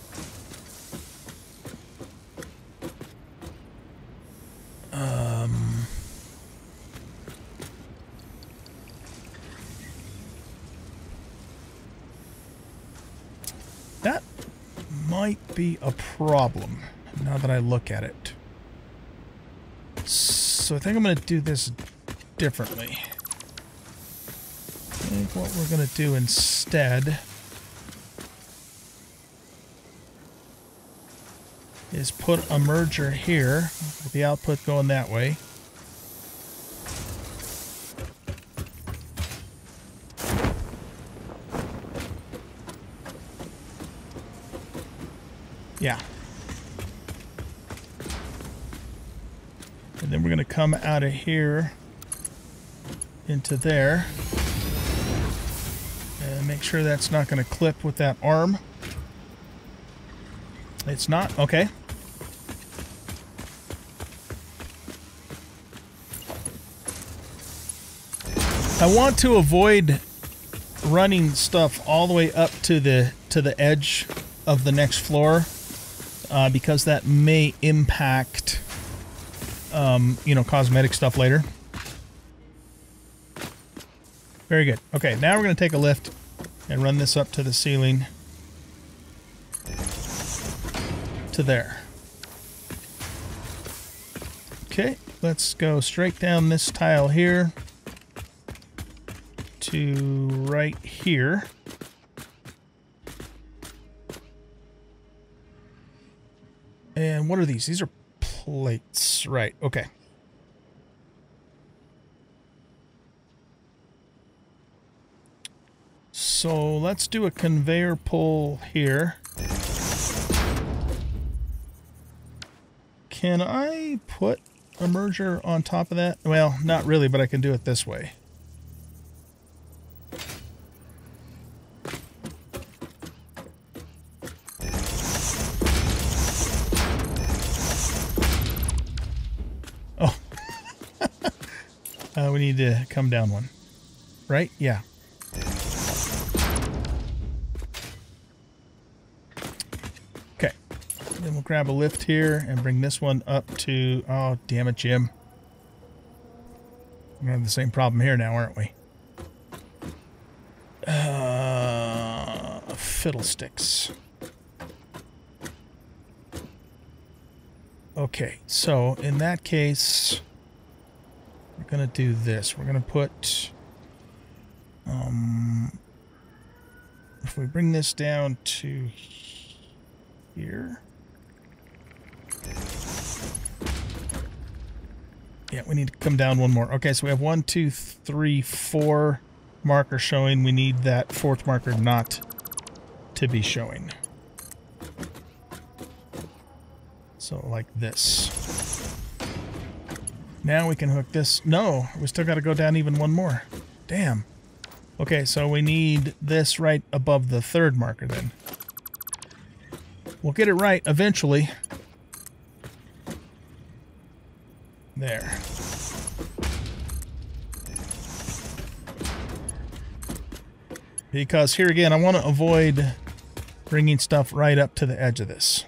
Be a problem now that I look at it. So I think I'm going to do this differently. I think what we're going to do instead is put a merger here with the output going that way. Yeah. And then we're going to come out of here into there. And make sure that's not going to clip with that arm. It's not? Okay. I want to avoid running stuff all the way up to the edge of the next floor. Because that may impact, you know, cosmetic stuff later. Very good. Okay, now we're going to take a lift and run this up to the ceiling. To there. Okay, let's go straight down this tile here to right here. And what are these? These are plates. Right. Okay. So let's do a conveyor pull here. Can I put a merger on top of that? Well, not really, but I can do it this way. Oh. We need to come down one. Right? Yeah. Grab a lift here and bring this one up to... Oh, damn it, Jim. We're gonna have the same problem here now, aren't we? Fiddlesticks. Okay, so in that case, we're gonna do this. We're gonna put... if we bring this down to here... Yeah, we need to come down one more. Okay, so we have 1, 2, 3, 4 marker showing. We need that fourth marker not to be showing. So like this. Now we can hook this. No, we still got to go down even one more. Damn. Okay, so we need this right above the third marker then. We'll get it right eventually. There. Because here again, I want to avoid bringing stuff right up to the edge of this.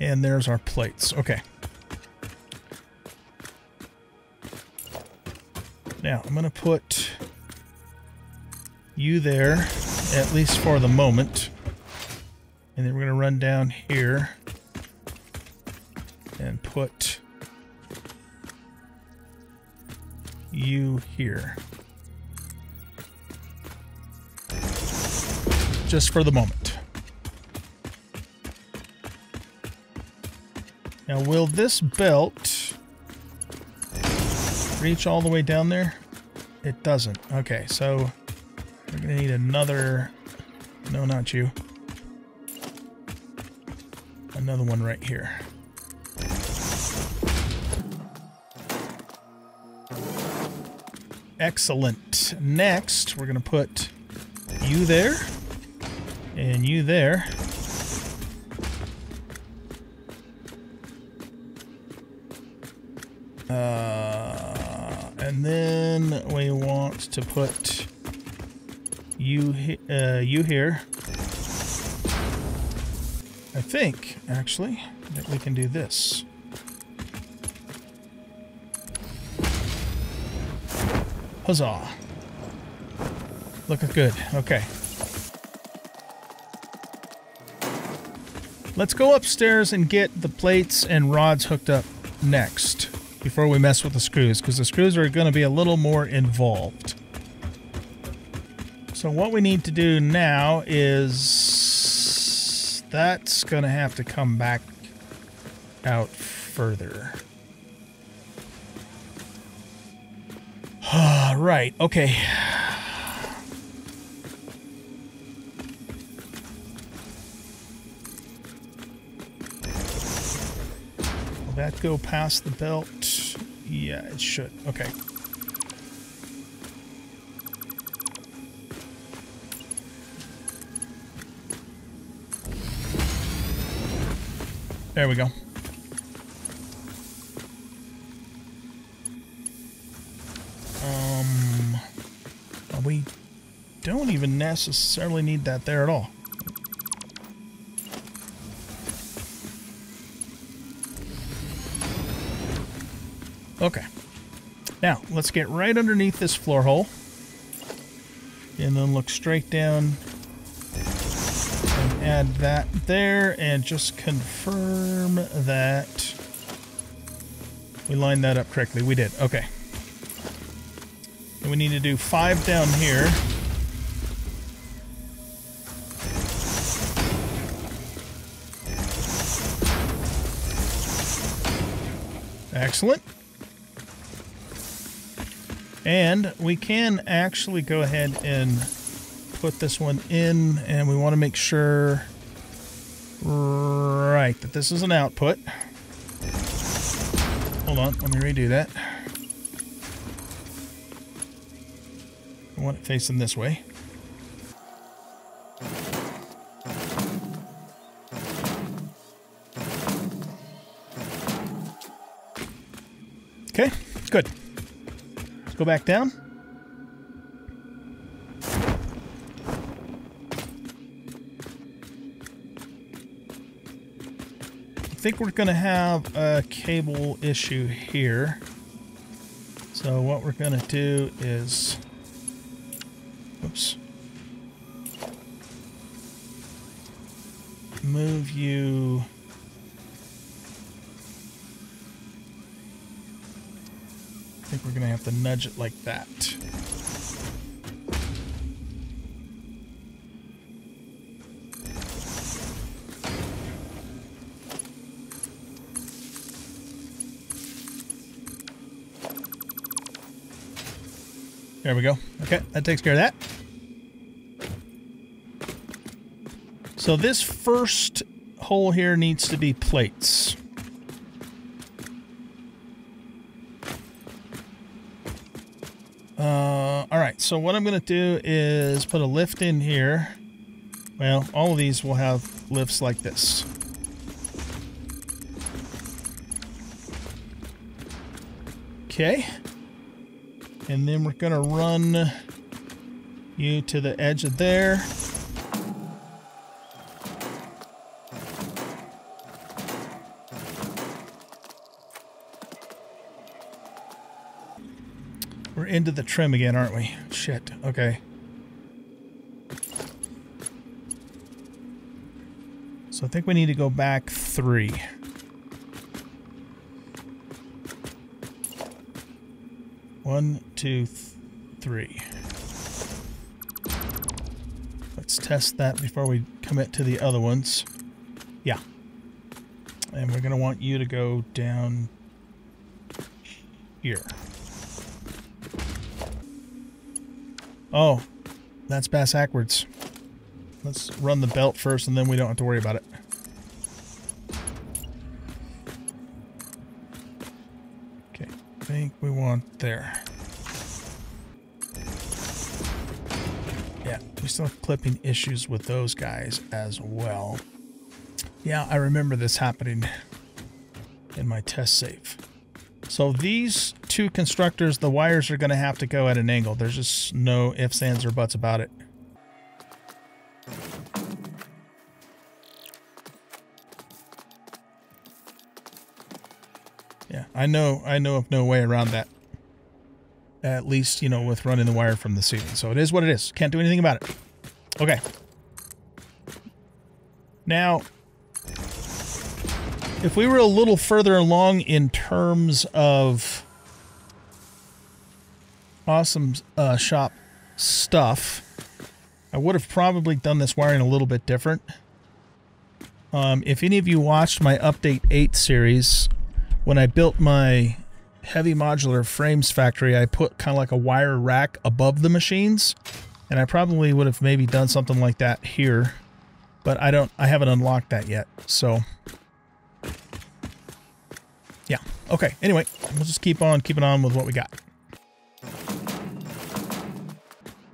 And there's our plates. Okay. Now, I'm going to put you there, at least for the moment. And then we're going to run down here and put you here. Just for the moment. Now, will this belt reach all the way down there? It doesn't. Okay, so we're going to need another... No, not you. Another one right here. Excellent. Next, we're going to put you there and you there. And then we want to put you, you here. I think, actually, that we can do this. Huzzah. Looking good. Okay. Let's go upstairs and get the plates and rods hooked up next before we mess with the screws, because the screws are going to be a little more involved. So what we need to do now is... That's going to have to come back out further. Right, okay. Will that go past the belt? Yeah, it should. Okay. There we go. We don't even necessarily need that there at all. Okay. Now, let's get right underneath this floor hole. And then look straight down. Add that there and just confirm that we lined that up correctly. We did. Okay. And we need to do 5 down here. Excellent. And we can actually go ahead and put this one in, and we want to make sure, right, that this is an output. Hold on, let me redo that. I want it facing this way. Okay, good. Let's go back down. I think we're going to have a cable issue here. So what we're going to do is, oops, move you I think we're going to have to nudge it like that. There we go. Okay, that takes care of that. So this first hole here needs to be plates. Alright, so what I'm going to do is put a lift in here. Well, all of these will have lifts like this. Okay. And then we're going to run you to the edge of there. We're into the trim again, aren't we? Shit. Okay. So I think we need to go back 3. One, 2, 3. Let's test that before we commit to the other ones. Yeah. And we're going to want you to go down here. Oh, that's backwards. Let's run the belt first and then we don't have to worry about it. I think we want there. Yeah, we still have clipping issues with those guys as well. Yeah, I remember this happening in my test save. So these two constructors, the wires are going to have to go at an angle. There's just no ifs, ands, or buts about it. I know of no way around that. At least, you know, with running the wire from the ceiling. So it is what it is. Can't do anything about it. Okay. Now, if we were a little further along in terms of awesome shop stuff, I would have probably done this wiring a little bit different. If any of you watched my Update 8 series, when I built my heavy modular frames factory, I put kind of like a wire rack above the machines, and I probably would have maybe done something like that here, but I haven't unlocked that yet. So yeah. Okay. Anyway, we'll just keep on keeping on with what we got.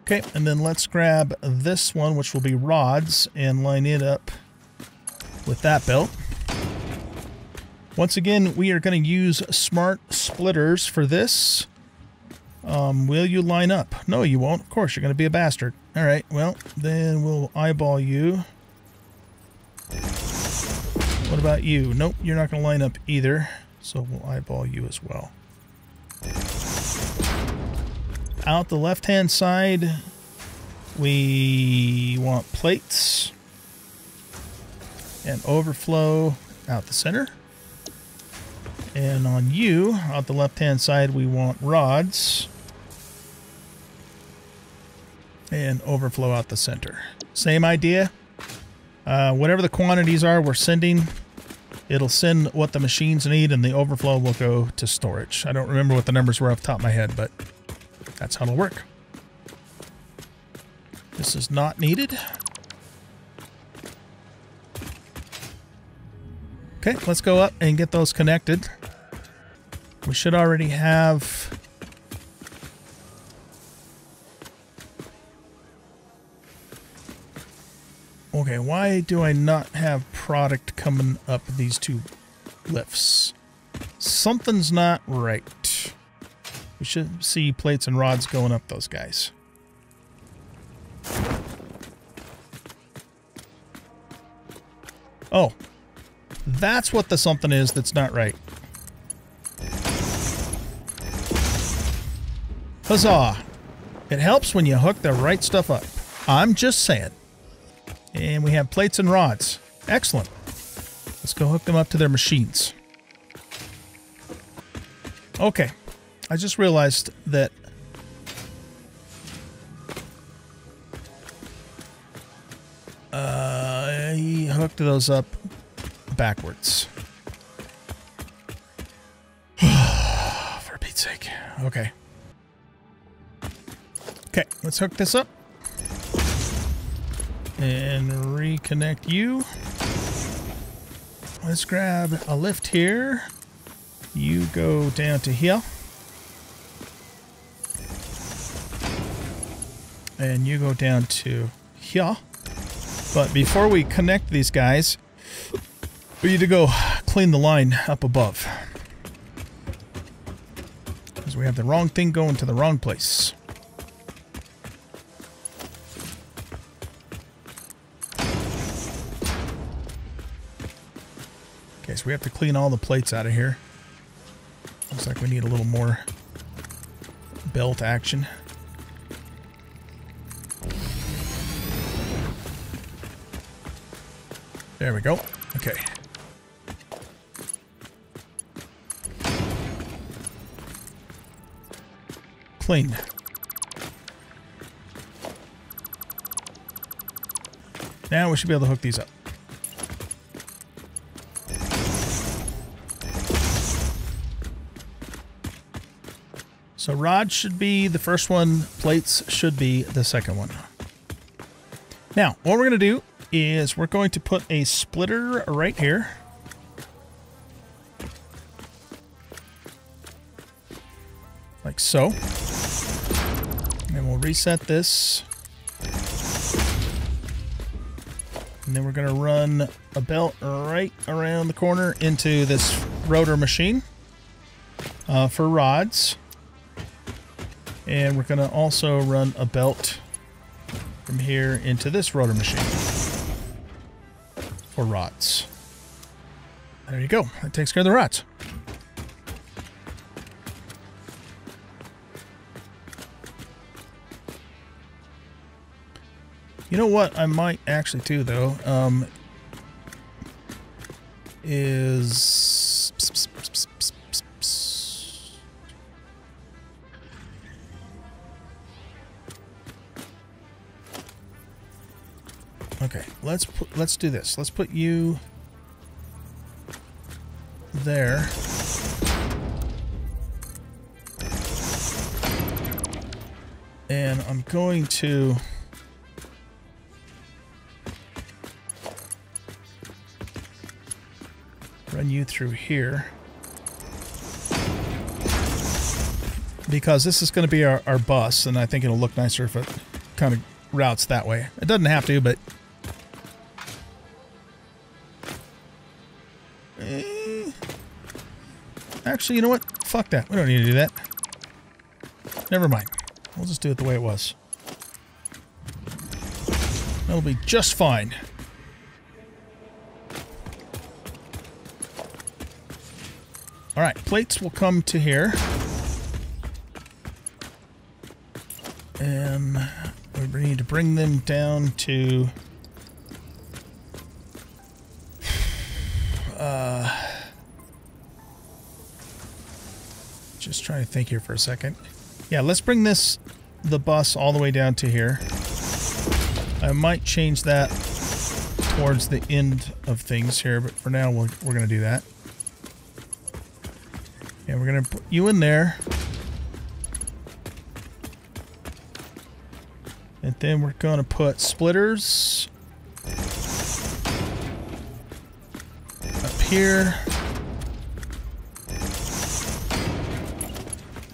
Okay. And then let's grab this one, which will be rods, and line it up with that belt. Once again, we are going to use smart splitters for this. Will you line up? No, you won't. Of course, you're going to be a bastard. All right, well, then we'll eyeball you. What about you? Nope, you're not going to line up either. So we'll eyeball you as well. Out the left-hand side, we want plates. And overflow out the center. And on you, on the left-hand side, we want rods. And overflow out the center. Same idea. Whatever the quantities are we're sending, it'll send what the machines need, and the overflow will go to storage. I don't remember what the numbers were off the top of my head, but That's how it'll work. This is not needed. Okay, let's go up and get those connected. We should already have... Okay, why do I not have product coming up these two lifts? Something's not right. We should see plates and rods going up those guys. Oh. That's what the something is that's not right. Huzzah! It helps when you hook the right stuff up. I'm just saying. And we have plates and rods. Excellent. Let's go hook them up to their machines. Okay. I just realized that... I hooked those up backwards. For Pete's sake. Okay. Okay, let's hook this up. And reconnect you. Let's grab a lift here. You go down to here. And you go down to here. But before we connect these guys, we need to go clean the line up above. Because we have the wrong thing going to the wrong place. Okay, so we have to clean all the plates out of here. Looks like we need a little more belt action. There we go. Okay. Clean. Now we should be able to hook these up. So rods should be the first one, plates should be the second one. Now, what we're going to do is we're going to put a splitter right here. Like so. And we'll reset this. And then we're going to run a belt right around the corner into this rotor machine for rods. And we're going to also run a belt from here into this rotor machine for rods. There you go. That takes care of the rods. You know what I might actually do, though, is... Okay, let's do this. Let's put you there. And I'm going to... run you through here, because this is going to be our bus, and I think it'll look nicer if it kind of routes that way. It doesn't have to, but actually, you know what? Fuck that. We don't need to do that. Never mind. We'll just do it the way it was. That'll be just fine. All right, plates will come to here. And we need to bring them down to... just trying to think here for a second. Yeah, let's bring this, the bus, all the way down to here. I might change that towards the end of things here, but for now we're going to do that. And we're going to put you in there. And then we're going to put splitters up here.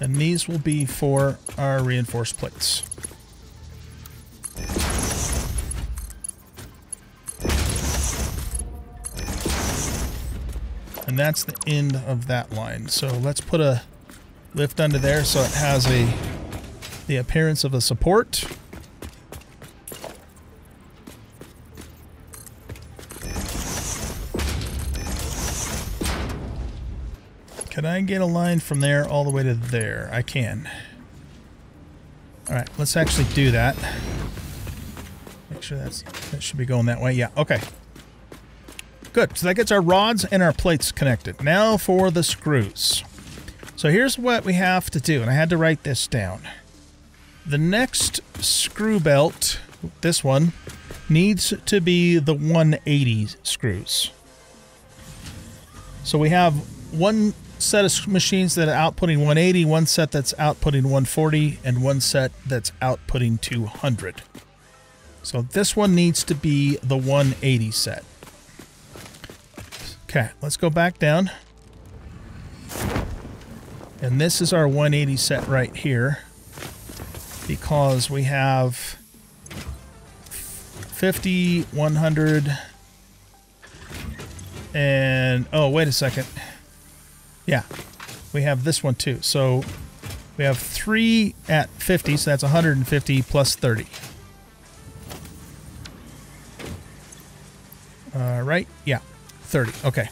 And these will be for our reinforced plates. And that's the end of that line. So let's put a lift under there so it has the appearance of a support. Can I get a line from there all the way to there? I can. Alright, let's actually do that. Make sure that should be going that way. Yeah, okay. Good. So that gets our rods and our plates connected. Now for the screws. So here's what we have to do, and I had to write this down. The next screw belt, this one, needs to be the 180 screws. So we have one set of machines that are outputting 180, one set that's outputting 140, and one set that's outputting 200. So this one needs to be the 180 set. Okay, let's go back down. And this is our 180 set right here, because we have 50, 100, and oh, wait a second. Yeah, we have this one too. So we have 3 at 50, so that's 150 plus 30. Right? Yeah, 30. Okay.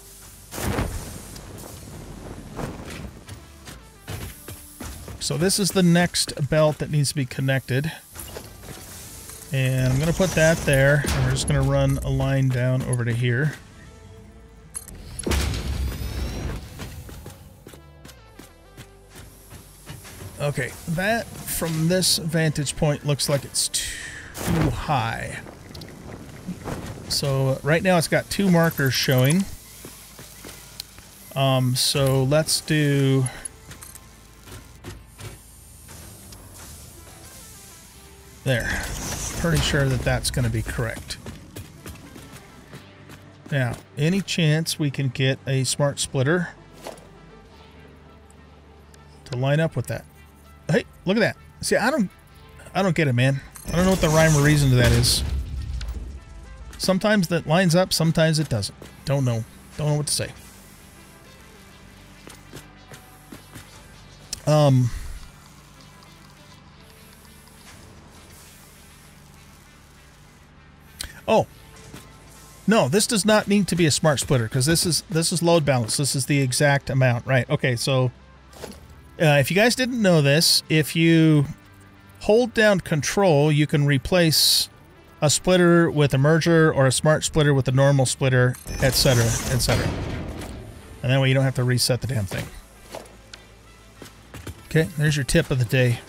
So this is the next belt that needs to be connected. And I'm going to put that there. And we're just going to run a line down over to here. Okay, that from this vantage point looks like it's too high. So right now it's got 2 markers showing. So let's do... There. Pretty sure that that's going to be correct. Now, any chance we can get a smart splitter to line up with that? Hey, look at that. See, I don't get it, man. I don't know what the rhyme or reason to that is. Sometimes that lines up, sometimes it doesn't. Don't know. Don't know what to say. Oh, no, this does not need to be a smart splitter because this is load balance. This is the exact amount, right? Okay, so if you guys didn't know this, if you hold down control, you can replace a splitter with a merger or a smart splitter with a normal splitter, etc., etc. And that way you don't have to reset the damn thing. Okay, there's your tip of the day.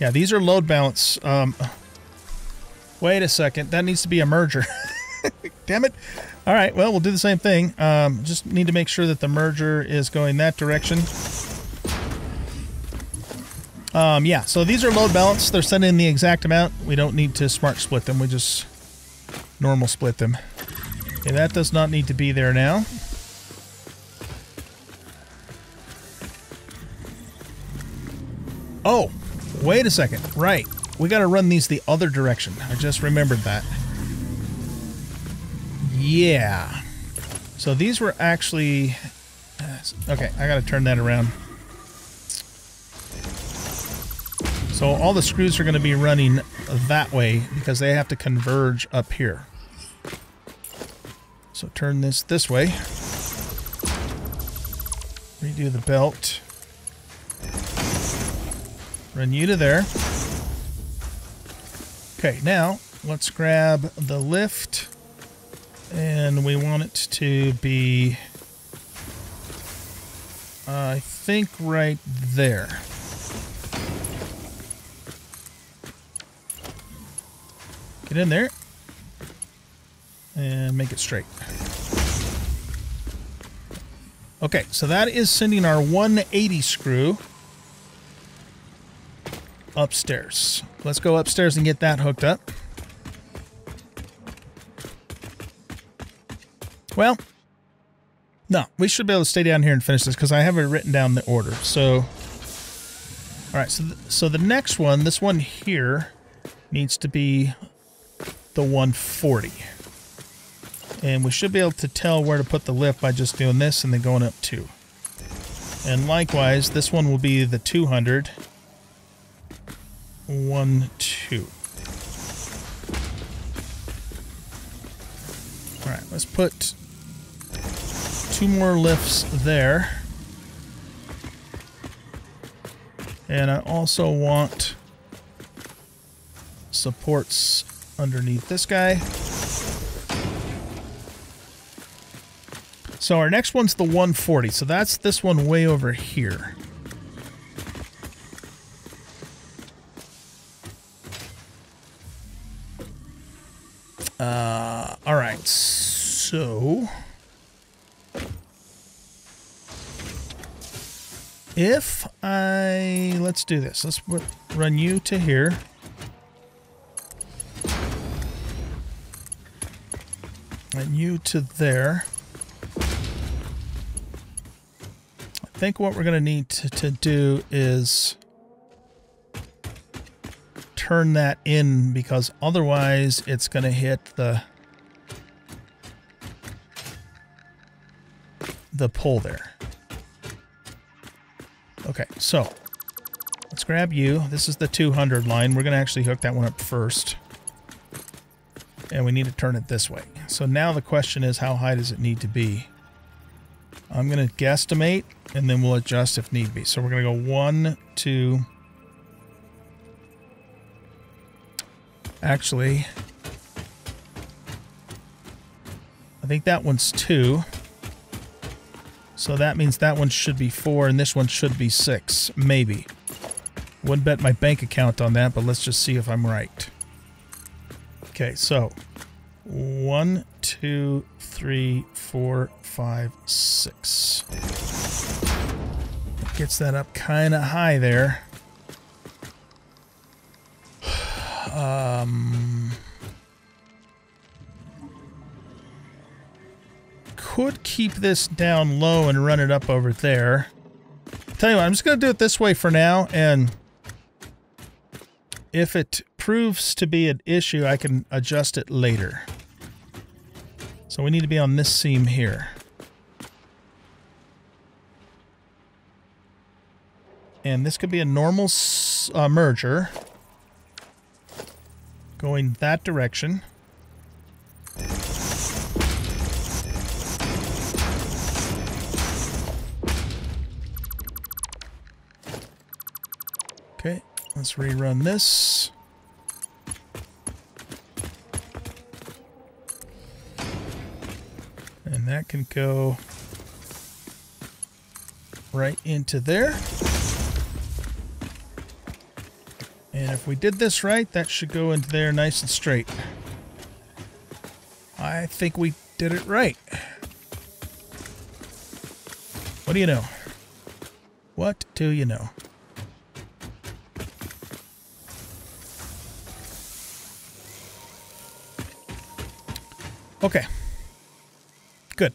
Yeah, these are load balance. Wait a second, that needs to be a merger. Damn it. All right, well, we'll do the same thing. Just need to make sure that the merger is going that direction. Yeah, so these are load balanced. They're sending the exact amount. We don't need to smart split them. We just normal split them. Okay, that does not need to be there now. Oh, wait a second. Right. We got to run these the other direction. I just remembered that. Yeah. So these were actually... Okay, I got to turn that around. So all the screws are going to be running that way because they have to converge up here. So turn this way. Redo the belt. Run you to there. Okay, now let's grab the lift, and we want it to be, I think, right there. Get in there, and make it straight. Okay, so that is sending our 180 screw upstairs. Let's go upstairs and get that hooked up. Well, no, we should be able to stay down here and finish this because I haven't written down the order. So, all right, so the next one, this one here, needs to be the 140. And we should be able to tell where to put the lift by just doing this and then going up 2. And likewise, this one will be the 200. 1, 2. All right, let's put 2 more lifts there. And I also want supports underneath this guy. So our next one's the 140. So that's this one way over here. All right. So if I, let's do this. Let's run you to here. And you to there. I think what we're going to need to do is turn that in, because otherwise it's going to hit the pole there. Okay, so let's grab you. This is the 200 line. We're going to actually hook that one up first. And we need to turn it this way. So now the question is, how high does it need to be? I'm going to guesstimate, and then we'll adjust if need be. So we're going to go 1, 2. Actually, I think that one's 2. So that means that one should be 4, and this one should be 6, maybe. Wouldn't bet my bank account on that, but let's just see if I'm right. Okay, so 1, 2, 3, 4, 5, 6. Gets that up kind of high there. Could keep this down low and run it up over there. Tell you what, I'm just going to do it this way for now, and if it proves to be an issue, I can adjust it later. So we need to be on this seam here. And this could be a normal merger going that direction. Okay, let's rerun this. And that can go right into there. And if we did this right, that should go into there nice and straight. I think we did it right. What do you know? What do you know? Okay. Good.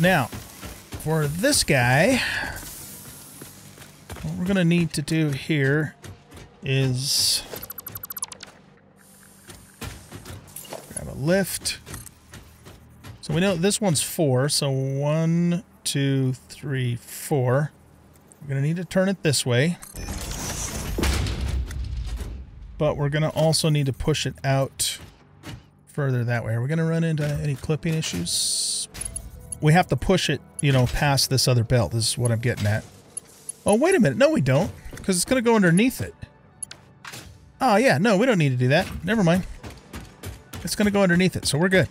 Now, for this guy, what we're going to need to do here is grab a lift. So we know this one's 4, so 1, 2, 3, 4. We're going to need to turn it this way. But we're going to also need to push it out further that way. Are we going to run into any clipping issues? We have to push it, you know, past this other belt. This is what I'm getting at. Oh, wait a minute. No, we don't, because it's going to go underneath it. Oh, yeah. No, we don't need to do that. Never mind. It's going to go underneath it, so we're good.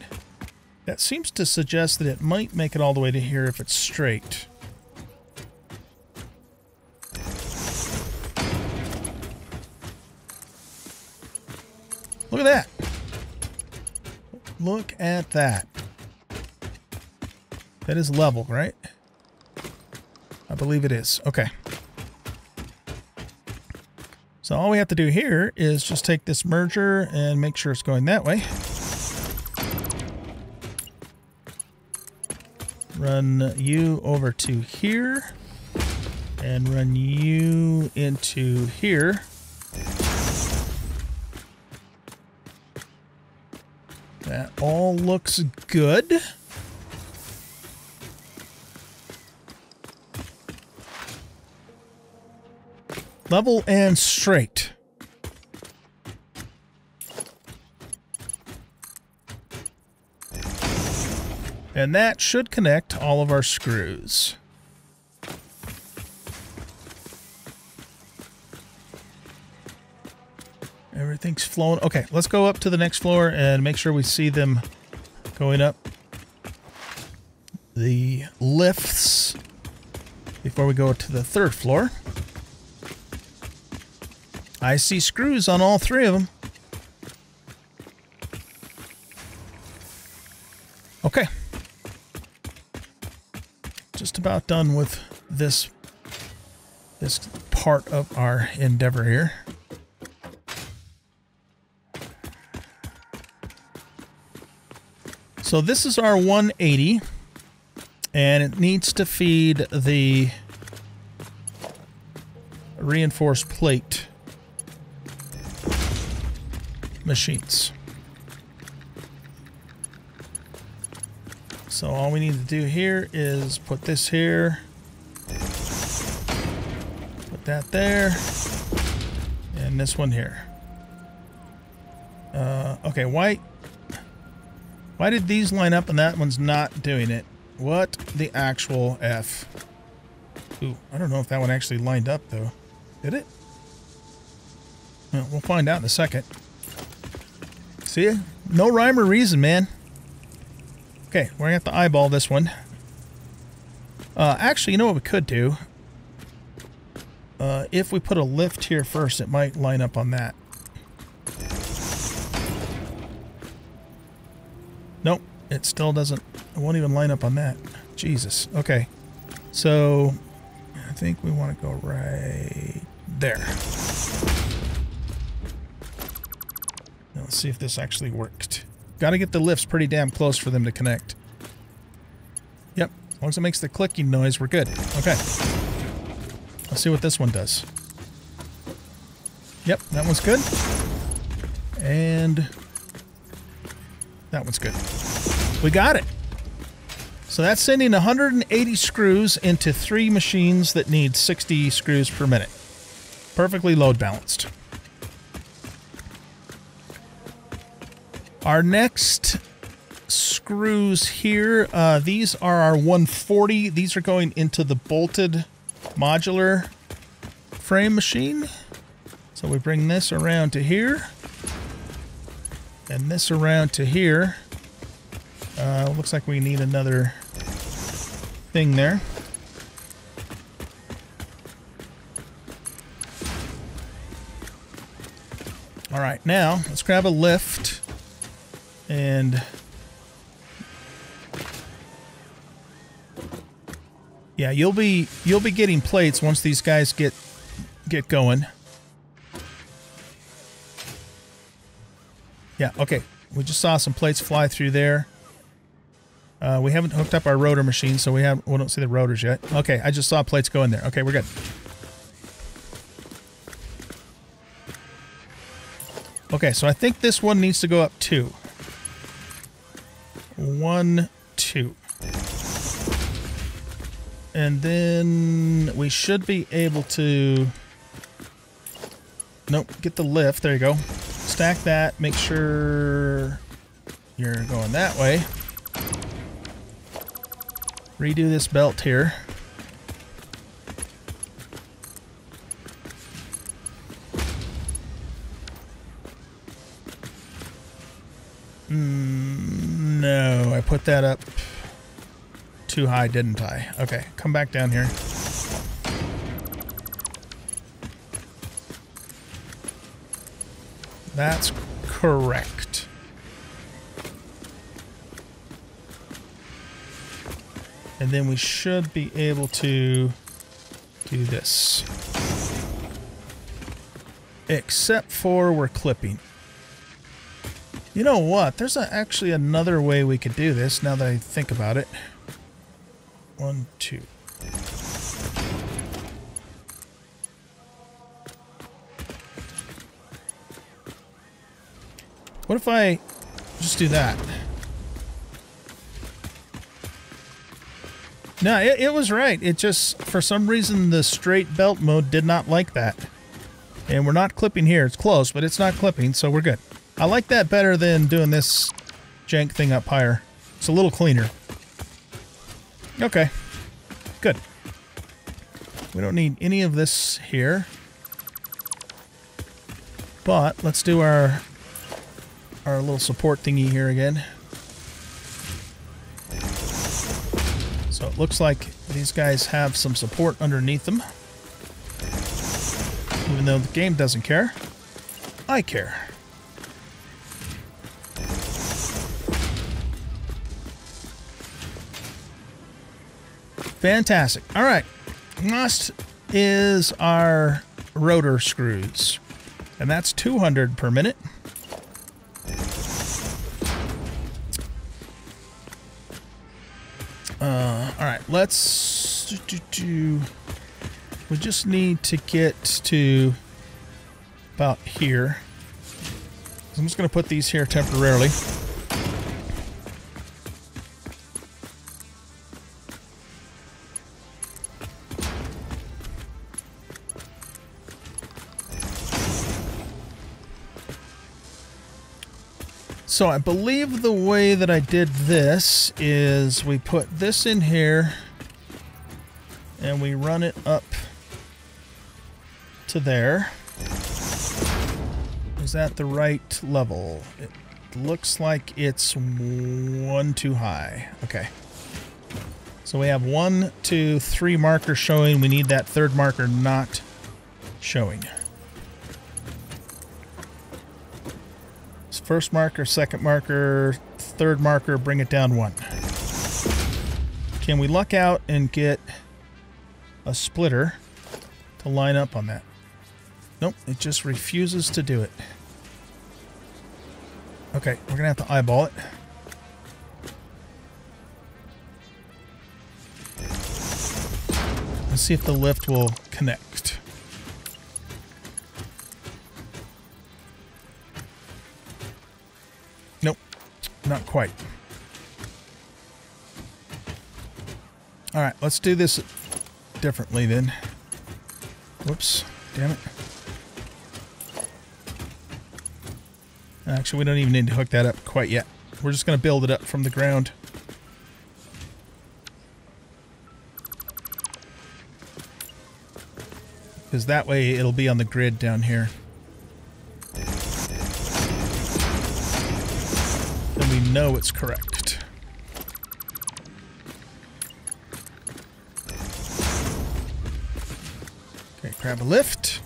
That seems to suggest that it might make it all the way to here if it's straight. Look at that. Look at that. That is level, right? I believe it is. Okay. So all we have to do here is just take this merger and make sure it's going that way. Run you over to here and run you into here. That all looks good. Level and straight. And that should connect all of our screws. Everything's flowing. Okay, let's go up to the next floor and make sure we see them going up the lifts before we go to the third floor. I see screws on all three of them. Okay. Just about done with this part of our endeavor here. So this is our 180, and it needs to feed the reinforced plate machines. So all we need to do here is put this here, put that there, and this one here. Okay, why did these line up and that one's not doing it? What the actual F? Ooh, I don't know if that one actually lined up though. Did it? Well, we'll find out in a second. See? No rhyme or reason, man. Okay, we're gonna have to eyeball this one. Actually, you know what we could do? If we put a lift here first, it might line up on that. Nope, it still doesn't. It won't even line up on that. Jesus. Okay, so I think we want to go right there. Now let's see if this actually worked. Got to get the lifts pretty damn close for them to connect. Yep, as long as it makes the clicking noise, we're good. Okay, let's see what this one does. Yep, that one's good. And that one's good. We got it. So that's sending 180 screws into 3 machines that need 60 screws per minute. Perfectly load balanced. Our next screws here, these are our 140. These are going into the bolted modular frame machine. So we bring this around to here. And this around to here. Looks like we need another thing there. All right, now let's grab a lift and yeah, you'll be getting plates once these guys get going. Yeah, okay. We just saw some plates fly through there. We haven't hooked up our rotor machine, so we don't see the rotors yet. Okay, I just saw plates go in there. Okay, we're good. Okay, so I think this one needs to go up 2. 1, 2. And then we should be able to... Nope, get the lift. There you go. Stack that, make sure you're going that way. Redo this belt here. No, I put that up too high, didn't I? Okay, come back down here. That's correct. And then we should be able to do this. except for we're clipping. You know what? There's actually another way we could do this now that I think about it. 1, 2. What if I just do that? No, it was right. It just, for some reason, the straight belt mode did not like that. And we're not clipping here. It's close, but it's not clipping, so we're good. I like that better than doing this jank thing up higher. It's a little cleaner. Okay. Good. We don't need any of this here. But let's do our little support thingy here again. So it looks like these guys have some support underneath them. Even though the game doesn't care, I care. Fantastic. All right. Last is our rotor screws. And that's 200 per minute. Alright, let's do. We just need to get to about here. I'm just going to put these here temporarily. So I believe the way that I did this is we put this in here and we run it up to there. Is that the right level? It looks like it's one too high. Okay. So we have 1, 2, 3 markers showing. We need that third marker not showing. First marker, second marker, third marker, bring it down 1. Can we luck out and get a splitter to line up on that? Nope, it just refuses to do it. Okay, we're gonna have to eyeball it. Let's see if the lift will connect. Not quite. All right, let's do this differently then. Whoops, damn it. Actually, we don't even need to hook that up quite yet. We're just going to build it up from the ground. Because that way it'll be on the grid down here. Know it's correct. Okay, grab a lift.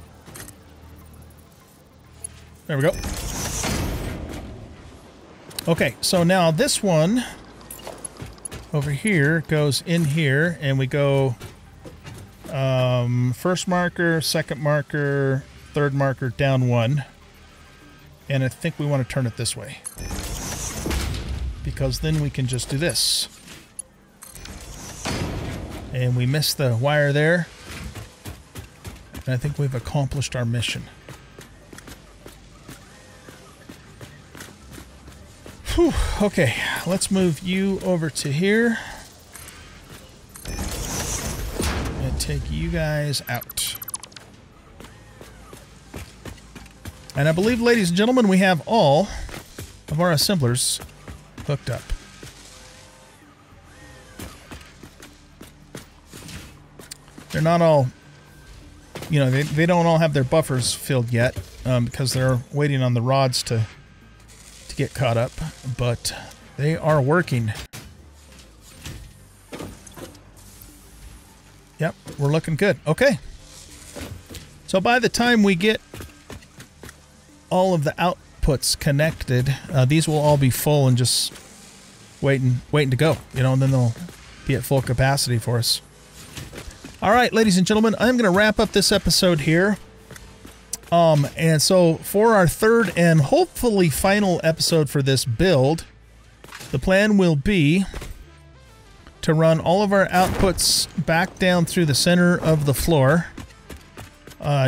There we go. Okay, so now this one over here goes in here, and we go first marker, second marker, third marker, down 1. And I think we want to turn it this way. Because then we can just do this. And we missed the wire there. And I think we've accomplished our mission. Whew, okay, let's move you over to here. And take you guys out. And I believe, ladies and gentlemen, we have all of our assemblers hooked up. They're not all, you know, they don't all have their buffers filled yet because they're waiting on the rods to get caught up, but they are working. Yep, we're looking good. Okay. So by the time we get all of the outputs connected, these will all be full and just waiting to go, you know, and then they'll be at full capacity for us. All right, ladies and gentlemen, I'm going to wrap up this episode here. And so for our third and hopefully final episode for this build, the plan will be to run all of our outputs back down through the center of the floor.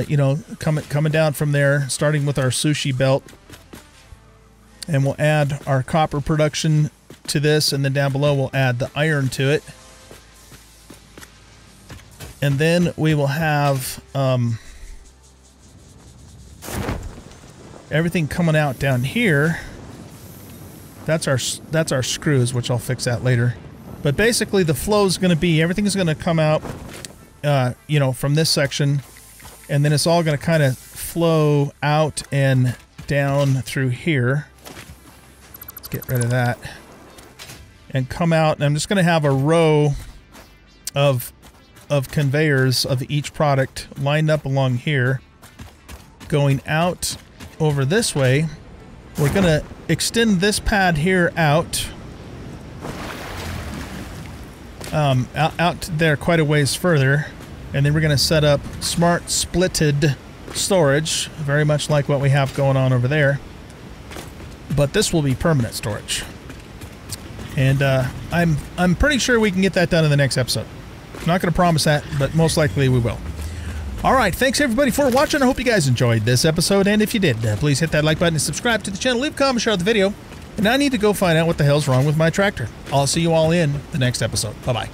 You know, coming down from there, starting with our sushi belt. And we'll add our copper production to this, and then down below we'll add the iron to it. And then we will have everything coming out down here. That's our screws, which I'll fix that later. But basically the flow is going to be, everything is going to come out, you know, from this section, and then it's all going to kind of flow out and down through here. Let's get rid of that and come out. And I'm just going to have a row of conveyors of each product lined up along here, going out over this way. We're going to extend this pad here out, out there quite a ways further, and then we're going to set up smart splitted storage, very much like what we have going on over there, but this will be permanent storage. And I'm pretty sure we can get that done in the next episode. I'm not going to promise that, but most likely we will. All right, thanks everybody for watching. I hope you guys enjoyed this episode, and if you did, please hit that like button and subscribe to the channel. Leave a comment, share the video, and I need to go find out what the hell's wrong with my tractor. I'll see you all in the next episode. Bye-bye.